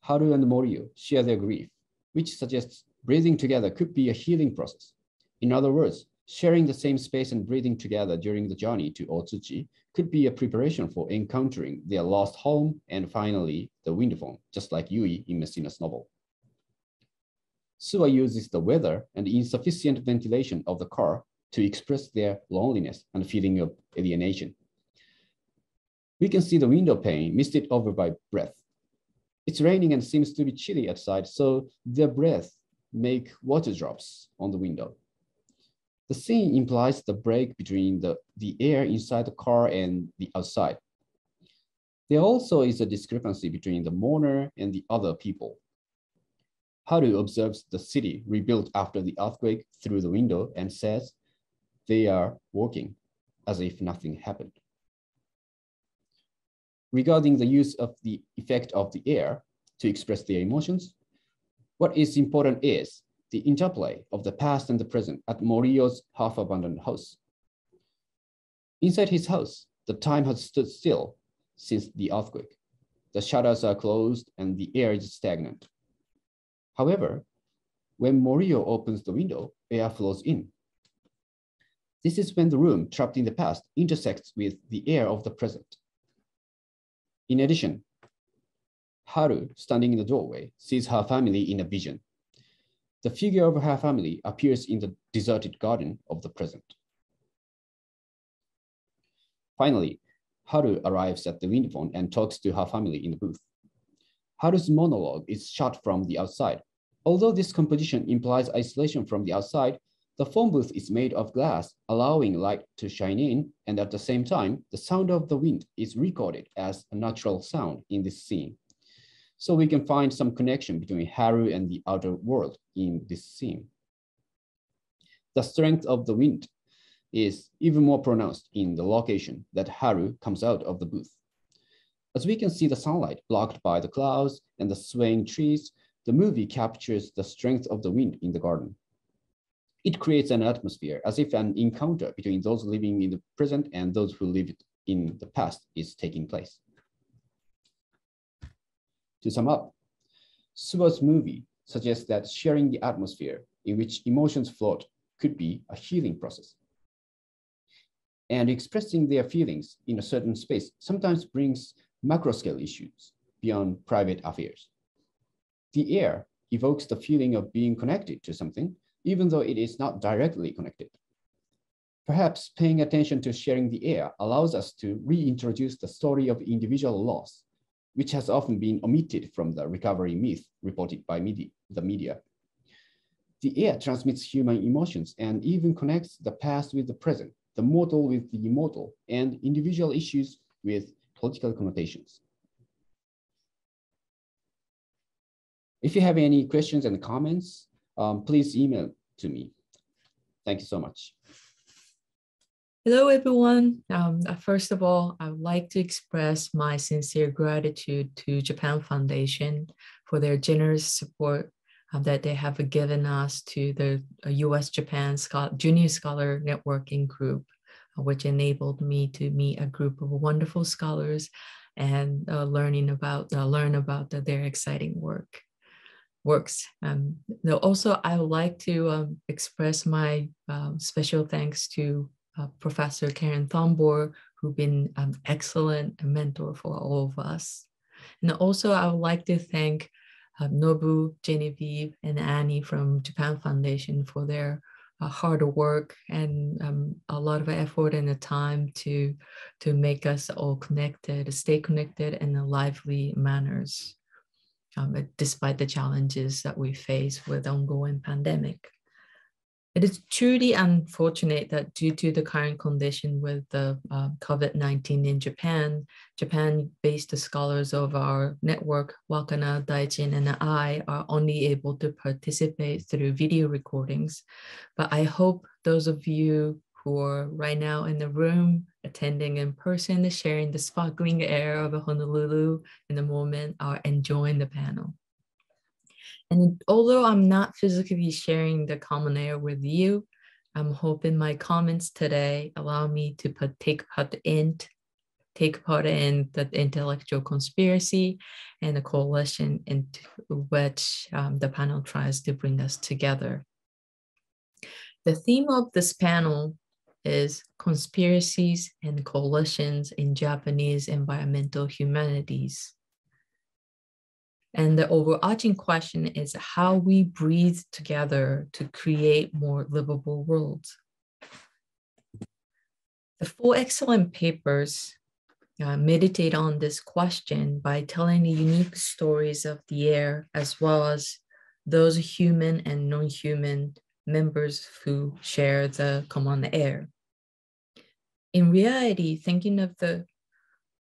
Haru and Moriyo share their grief, which suggests breathing together could be a healing process. In other words, sharing the same space and breathing together during the journey to Otsuchi could be a preparation for encountering their lost home and finally the wind form, just like Yui in Messina's novel. Suwa uses the weather and insufficient ventilation of the car to express their loneliness and feeling of alienation. We can see the window pane misted over by breath. It's raining and seems to be chilly outside, so their breath make water drops on the window. The scene implies the break between the, the air inside the car and the outside. There also is a discrepancy between the mourner and the other people. Haru observes the city rebuilt after the earthquake through the window and says they are walking as if nothing happened. Regarding the use of the effect of the air to express their emotions, what is important is the interplay of the past and the present at Moriyo's half-abandoned house. Inside his house, the time has stood still since the earthquake. The shutters are closed and the air is stagnant. However, when Moriyo opens the window, air flows in. This is when the room trapped in the past intersects with the air of the present. In addition, Haru, standing in the doorway, sees her family in a vision. The figure of her family appears in the deserted garden of the present. Finally, Haru arrives at the windmill and talks to her family in the booth. Haru's monologue is shot from the outside. Although this composition implies isolation from the outside, the phone booth is made of glass, allowing light to shine in, and at the same time, the sound of the wind is recorded as a natural sound in this scene. So we can find some connection between Haru and the outer world in this scene. The strength of the wind is even more pronounced in the location that Haru comes out of the booth. As we can see the sunlight blocked by the clouds and the swaying trees, the movie captures the strength of the wind in the garden. It creates an atmosphere as if an encounter between those living in the present and those who lived in the past is taking place. To sum up, Suwa's movie suggests that sharing the atmosphere in which emotions float could be a healing process. And expressing their feelings in a certain space sometimes brings macro-scale issues beyond private affairs. The air evokes the feeling of being connected to something, even though it is not directly connected. Perhaps paying attention to sharing the air allows us to reintroduce the story of individual loss, which has often been omitted from the recovery myth reported by media, the media. The air transmits human emotions and even connects the past with the present, the mortal with the immortal, and individual issues with political connotations. If you have any questions and comments, um, please email to me. Thank you so much. Hello, everyone. Um, first of all, I would like to express my sincere gratitude to Japan Foundation for their generous support uh, that they have given us to the U S Japan Scho- Junior Scholar Networking Group, uh, which enabled me to meet a group of wonderful scholars and uh, learning about, uh, learn about the, their exciting work. works. Um, also, I would like to um, express my uh, special thanks to Uh, Professor Karen Thornber, who's been an excellent mentor for all of us. And also I would like to thank uh, Nobu, Genevieve, and Annie from Japan Foundation for their uh, hard work and um, a lot of effort and the time to, to make us all connected, stay connected in a lively manners, um, despite the challenges that we face with ongoing pandemic. It is truly unfortunate that due to the current condition with the uh, COVID nineteen in Japan, Japan-based scholars of our network, Wakana, Daichin, and I are only able to participate through video recordings. But I hope those of you who are right now in the room, attending in person, sharing the sparkling air of Honolulu in the moment, are enjoying the panel. And although I'm not physically sharing the common air with you, I'm hoping my comments today allow me to partake part in take part in the intellectual conspiracy and the coalition into which um, the panel tries to bring us together. The theme of this panel is conspiracies and coalitions in Japanese environmental humanities. And the overarching question is how we breathe together to create more livable worlds. The four excellent papers uh, meditate on this question by telling the unique stories of the air, as well as those human and non-human members who share the common air. In reality, thinking of the,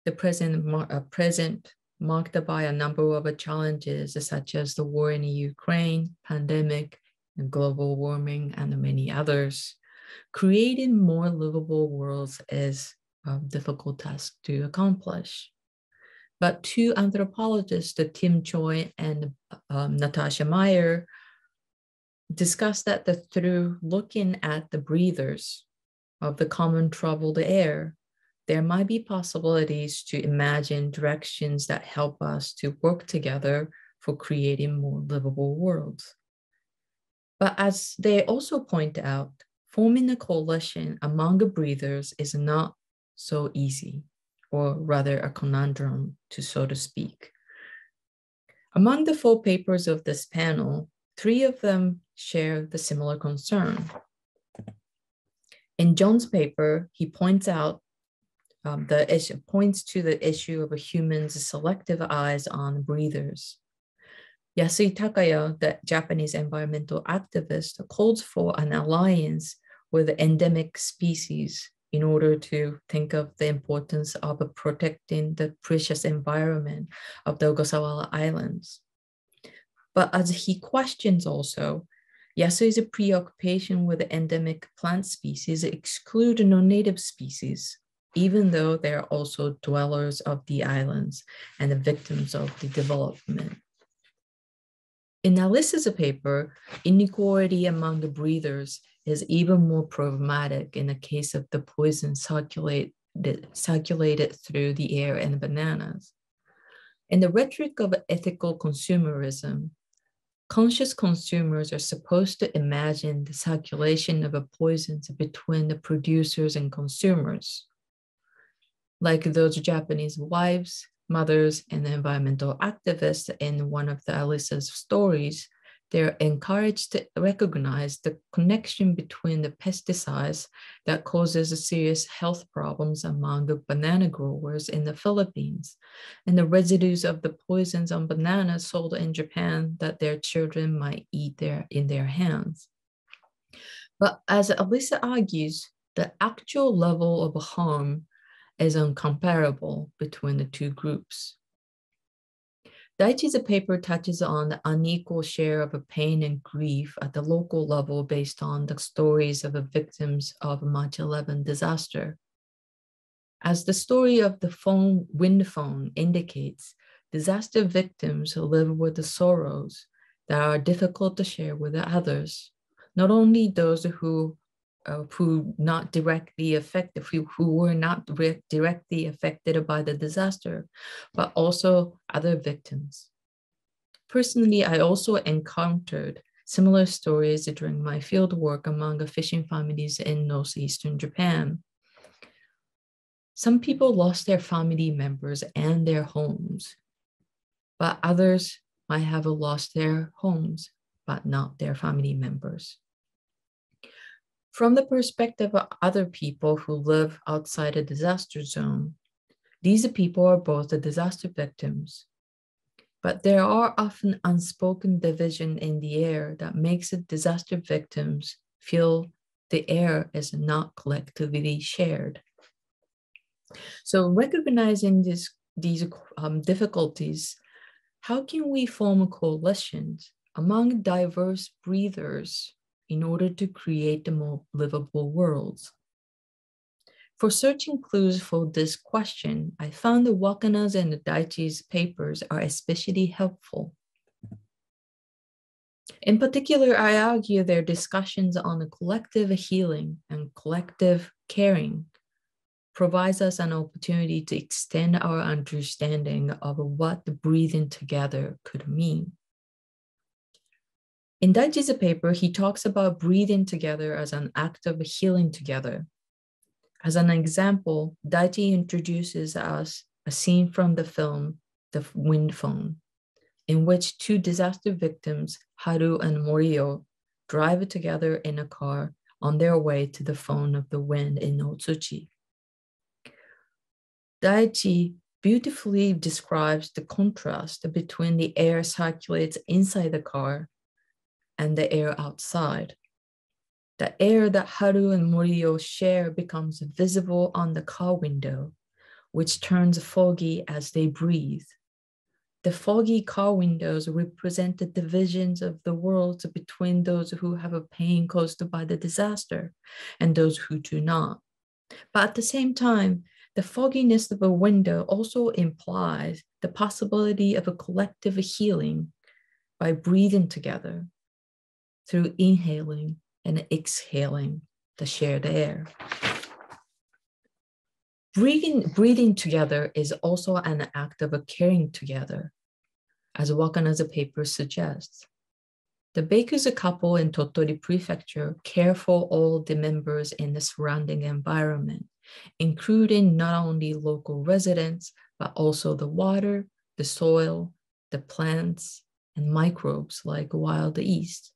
the present, uh, present marked by a number of challenges, such as the war in Ukraine, pandemic, and global warming, and many others, creating more livable worlds is a difficult task to accomplish. But two anthropologists, Tim Choy and um, Natasha Myers, discussed that the, through looking at the breathers of the common troubled air, there might be possibilities to imagine directions that help us to work together for creating more livable worlds. But as they also point out, forming a coalition among the breathers is not so easy, or rather a conundrum, to so to speak. Among the four papers of this panel, three of them share the similar concern. In John's paper, he points out um, the issue, points to the issue of a human's selective eyes on breathers. Yasui Takaya, the Japanese environmental activist, calls for an alliance with endemic species in order to think of the importance of protecting the precious environment of the Ogasawara Islands. But as he questions also, Yasui's preoccupation with endemic plant species exclude non-native species, even though they are also dwellers of the islands and the victims of the development. In Alyssa's paper, inequality among the breathers is even more problematic in the case of the poison circulate, circulated through the air and bananas. In the rhetoric of ethical consumerism, conscious consumers are supposed to imagine the circulation of poisons between the producers and consumers, like those Japanese wives, mothers, and environmental activists in one of the Alyssa's stories. They're encouraged to recognize the connection between the pesticides that causes serious health problems among the banana growers in the Philippines and the residues of the poisons on bananas sold in Japan that their children might eat their, in their hands. But as Alyssa argues, the actual level of harm is incomparable between the two groups. Daichi's paper touches on the unequal share of pain and grief at the local level based on the stories of the victims of March eleventh disaster. As the story of the phone, wind phone indicates, disaster victims live with the sorrows that are difficult to share with others, not only those who Uh, who not directly affected, who, who were not direct, directly affected by the disaster, but also other victims. Personally, I also encountered similar stories during my field work among fishing families in northeastern Japan. Some people lost their family members and their homes, but others might have lost their homes, but not their family members. From the perspective of other people who live outside a disaster zone, these people are both the disaster victims. But there are often unspoken division in the air that makes the disaster victims feel the air is not collectively shared. So recognizing this, these um, difficulties, how can we form coalitions among diverse breathers in order to create the more livable worlds? For searching clues for this question, I found the Wakana's and the Daichi's papers are especially helpful. In particular, I argue their discussions on the collective healing and collective caring provides us an opportunity to extend our understanding of what the breathing together could mean. In Daichi's paper, he talks about breathing together as an act of healing together. As an example, Daichi introduces us a scene from the film, The Wind Phone, in which two disaster victims, Haru and Morio, drive together in a car on their way to the phone of the wind in Otsuchi. Daichi beautifully describes the contrast between the air circulates inside the car and the air outside. The air that Haru and Morio share becomes visible on the car window, which turns foggy as they breathe. The foggy car windows represent the divisions of the world between those who have a pain caused by the disaster and those who do not. But at the same time, the fogginess of a window also implies the possibility of a collective healing by breathing together through inhaling and exhaling the shared air. Breathing, breathing together is also an act of caring together, as Wakana's paper suggests. The baker's couple in Tottori Prefecture care for all the members in the surrounding environment, including not only local residents, but also the water, the soil, the plants, and microbes like wild yeast.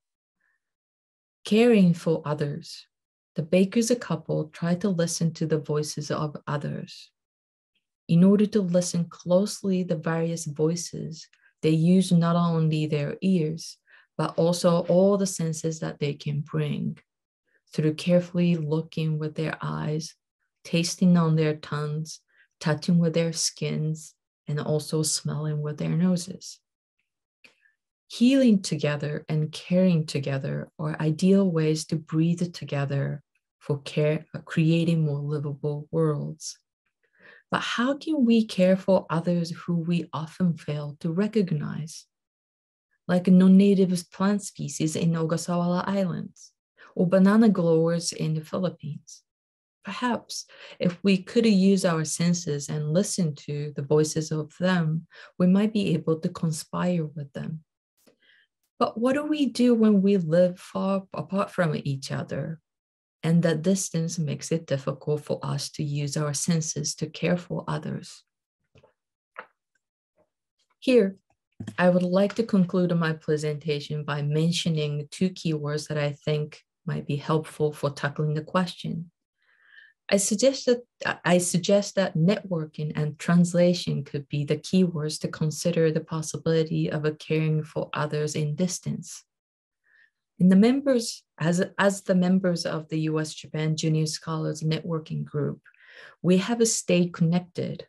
Caring for others, the bakers a couple try to listen to the voices of others. In order to listen closely to the various voices, they use not only their ears, but also all the senses that they can bring through carefully looking with their eyes, tasting on their tongues, touching with their skins, and also smelling with their noses. Healing together and caring together are ideal ways to breathe together for care, creating more livable worlds. But how can we care for others who we often fail to recognize? Like non-native plant species in Ogasawara Islands or banana growers in the Philippines. Perhaps if we could use our senses and listen to the voices of them, we might be able to conspire with them. But what do we do when we live far apart from each other? And that distance makes it difficult for us to use our senses to care for others. Here, I would like to conclude my presentation by mentioning two keywords that I think might be helpful for tackling the question. I suggest that, I suggest that networking and translation could be the keywords to consider the possibility of a caring for others in distance. In the members, as, as the members of the U S Japan Junior Scholars Networking Group, we have stayed connected,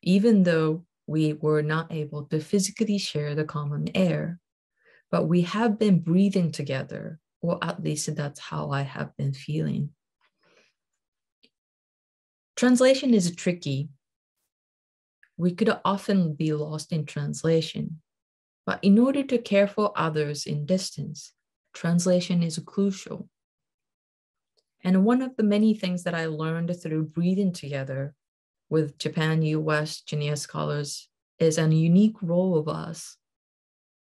even though we were not able to physically share the common air, but we have been breathing together, or at least that's how I have been feeling. Translation is tricky. We could often be lost in translation, but in order to care for others in distance, translation is crucial. And one of the many things that I learned through breathing together with Japan U S Junior Scholars is a unique role of us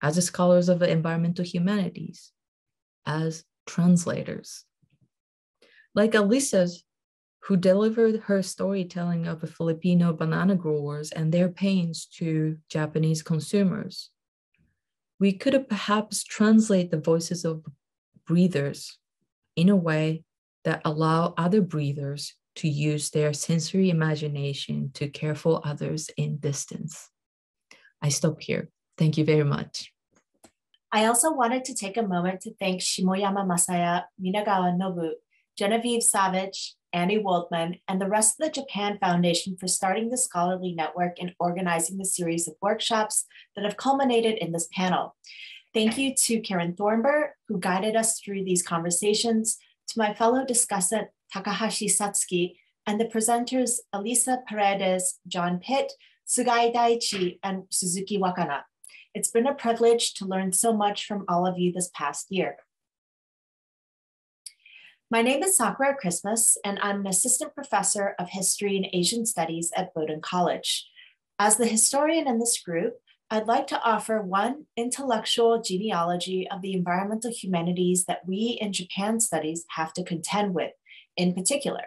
as scholars of environmental humanities, as translators. Like Alyssa's, who delivered her storytelling of the Filipino banana growers and their pains to Japanese consumers. We could perhaps translate the voices of breathers in a way that allow other breathers to use their sensory imagination to care for others in distance. I stop here. Thank you very much. I also wanted to take a moment to thank Shimoyama Masaya, Minagawa Nobu, Genevieve Savage, Annie Waldman, and the rest of the Japan Foundation for starting the scholarly network and organizing the series of workshops that have culminated in this panel. Thank you to Karen Thornber, who guided us through these conversations, to my fellow discussant, Takahashi Satsuki, and the presenters, Alyssa Paredes, John Pitt, Sugai Daichi, and Suzuki Wakana. It's been a privilege to learn so much from all of you this past year. My name is Sakura Christmas, and I'm an assistant professor of history and Asian studies at Bowdoin College. As the historian in this group, I'd like to offer one intellectual genealogy of the environmental humanities that we in Japan studies have to contend with in particular.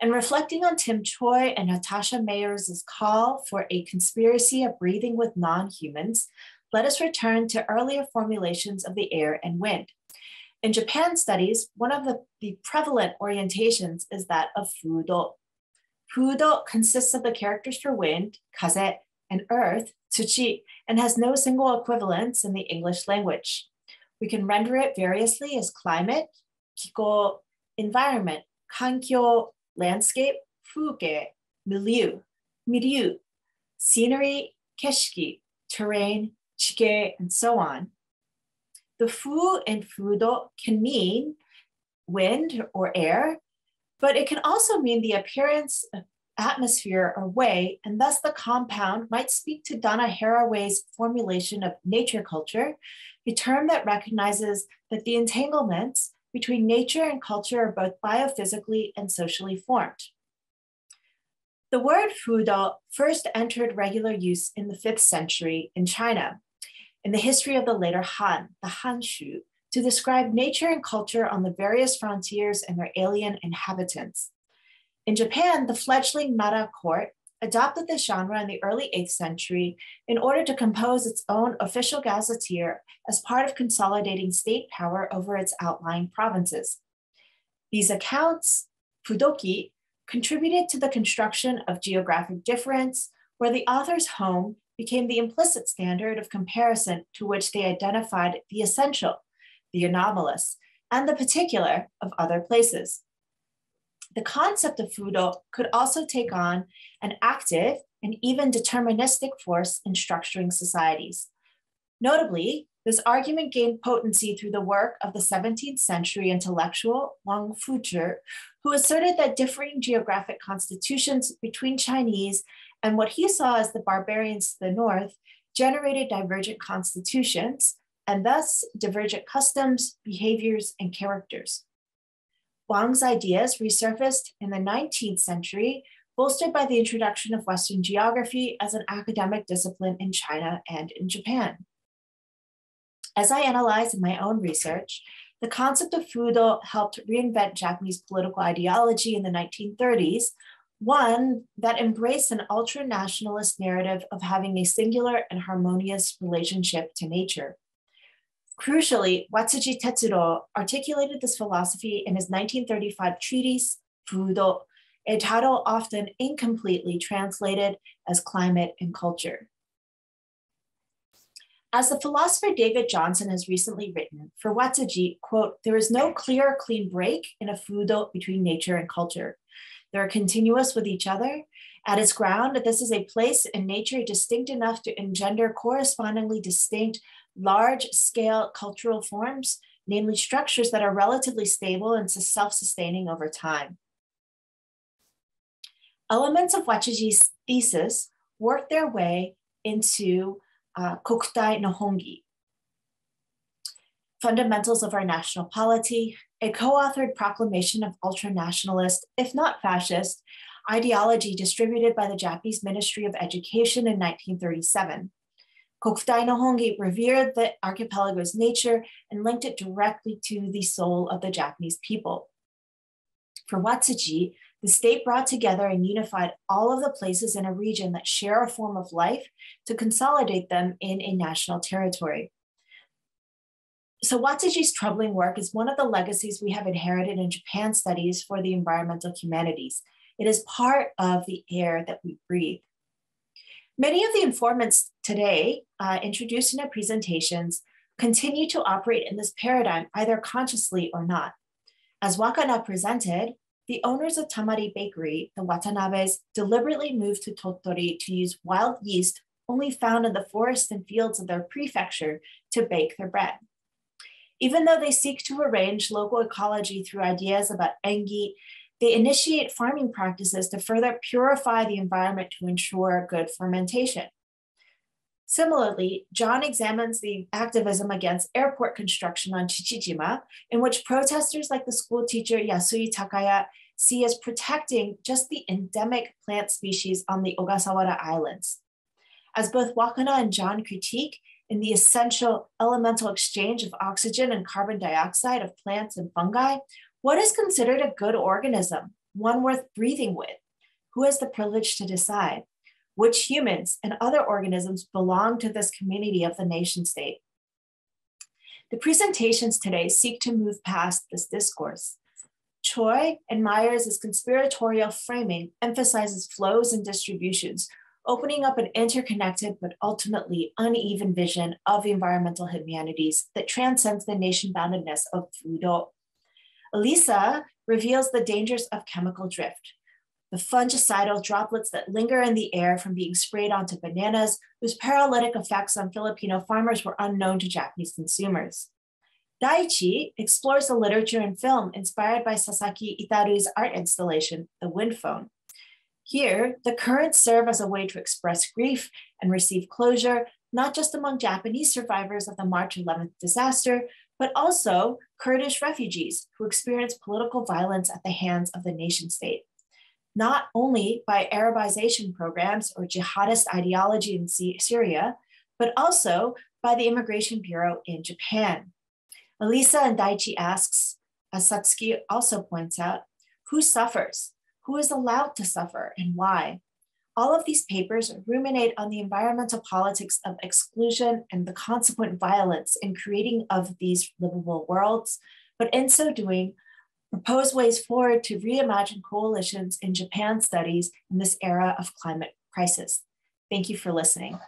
And reflecting on Tim Choy and Natasha Myers' call for a conspiracy of breathing with non-humans, let us return to earlier formulations of the air and wind. In Japan studies, one of the, the prevalent orientations is that of fudo. Fudo consists of the characters for wind, kaze, and earth, tsuchi, and has no single equivalence in the English language. We can render it variously as climate, kiko, environment, kankyo, landscape, fuke, milieu, milieu, scenery, keshiki, terrain, chike, and so on. The fu in fudo can mean wind or air, but it can also mean the appearance of atmosphere or way, and thus the compound might speak to Donna Haraway's formulation of nature culture, a term that recognizes that the entanglements between nature and culture are both biophysically and socially formed. The word fudo first entered regular use in the fifth century in China, in the history of the later Han, the Hanshu, to describe nature and culture on the various frontiers and their alien inhabitants. In Japan, the fledgling Nara court adopted this genre in the early eighth century in order to compose its own official gazetteer as part of consolidating state power over its outlying provinces. These accounts, fudoki, contributed to the construction of geographic difference, where the author's home became the implicit standard of comparison to which they identified the essential, the anomalous, and the particular of other places. The concept of fudo could also take on an active and even deterministic force in structuring societies. Notably, this argument gained potency through the work of the seventeenth century intellectual Wang Fucheng, who asserted that differing geographic constitutions between Chinese and what he saw as the barbarians to the north generated divergent constitutions and thus divergent customs, behaviors, and characters. Wang's ideas resurfaced in the nineteenth century, bolstered by the introduction of Western geography as an academic discipline in China and in Japan. As I analyzed in my own research, the concept of fudo helped reinvent Japanese political ideology in the nineteen thirties, one that embraced an ultra-nationalist narrative of having a singular and harmonious relationship to nature. Crucially, Watsuji Tetsuro articulated this philosophy in his nineteen thirty-five treatise, Fudo, a title often incompletely translated as climate and culture. As the philosopher David Johnson has recently written, for Watsuji, quote, "There is no clear, clean break in a fudo between nature and culture. They're continuous with each other. At its ground, this is a place in nature distinct enough to engender correspondingly distinct large-scale cultural forms, namely structures that are relatively stable and self-sustaining over time." Elements of Watsuji's thesis work their way into uh, Kokutai no Hongi, Fundamentals of Our National Polity, a co-authored proclamation of ultranationalist, if not fascist, ideology distributed by the Japanese Ministry of Education in nineteen thirty-seven. Kokutai no Hongi revered the archipelago's nature and linked it directly to the soul of the Japanese people. For Watsuji, the state brought together and unified all of the places in a region that share a form of life to consolidate them in a national territory. So Watsuji's troubling work is one of the legacies we have inherited in Japan studies for the environmental humanities. It is part of the air that we breathe. Many of the informants today uh, introduced in our presentations continue to operate in this paradigm, either consciously or not. As Wakana presented, the owners of Tamari Bakery, the Watanabes, deliberately moved to Tottori to use wild yeast only found in the forests and fields of their prefecture to bake their bread. Even though they seek to arrange local ecology through ideas about engi, they initiate farming practices to further purify the environment to ensure good fermentation. Similarly, John examines the activism against airport construction on Chichijima, in which protesters like the school teacher Yasui Takaya see as protecting just the endemic plant species on the Ogasawara Islands. As both Wakana and John critique, in the essential elemental exchange of oxygen and carbon dioxide of plants and fungi, what is considered a good organism, one worth breathing with? Who has the privilege to decide? Which humans and other organisms belong to this community of the nation state? The presentations today seek to move past this discourse. Choy and Myers' conspiratorial framing emphasizes flows and distributions, opening up an interconnected but ultimately uneven vision of environmental humanities that transcends the nation-boundedness of fudo. Alyssa reveals the dangers of chemical drift, the fungicidal droplets that linger in the air from being sprayed onto bananas, whose paralytic effects on Filipino farmers were unknown to Japanese consumers. Daichi explores the literature and film inspired by Sasaki Itaru's art installation, The Wind Phone. Here, the currents serve as a way to express grief and receive closure, not just among Japanese survivors of the March eleventh disaster, but also Kurdish refugees who experienced political violence at the hands of the nation state, not only by Arabization programs or jihadist ideology in Syria, but also by the Immigration Bureau in Japan. Alyssa and Daichi asks, as Satsuki also points out, who suffers? Who is allowed to suffer and why? All of these papers ruminate on the environmental politics of exclusion and the consequent violence in creating of these livable worlds, but in so doing, propose ways forward to reimagine coalitions in Japan studies in this era of climate crisis. Thank you for listening.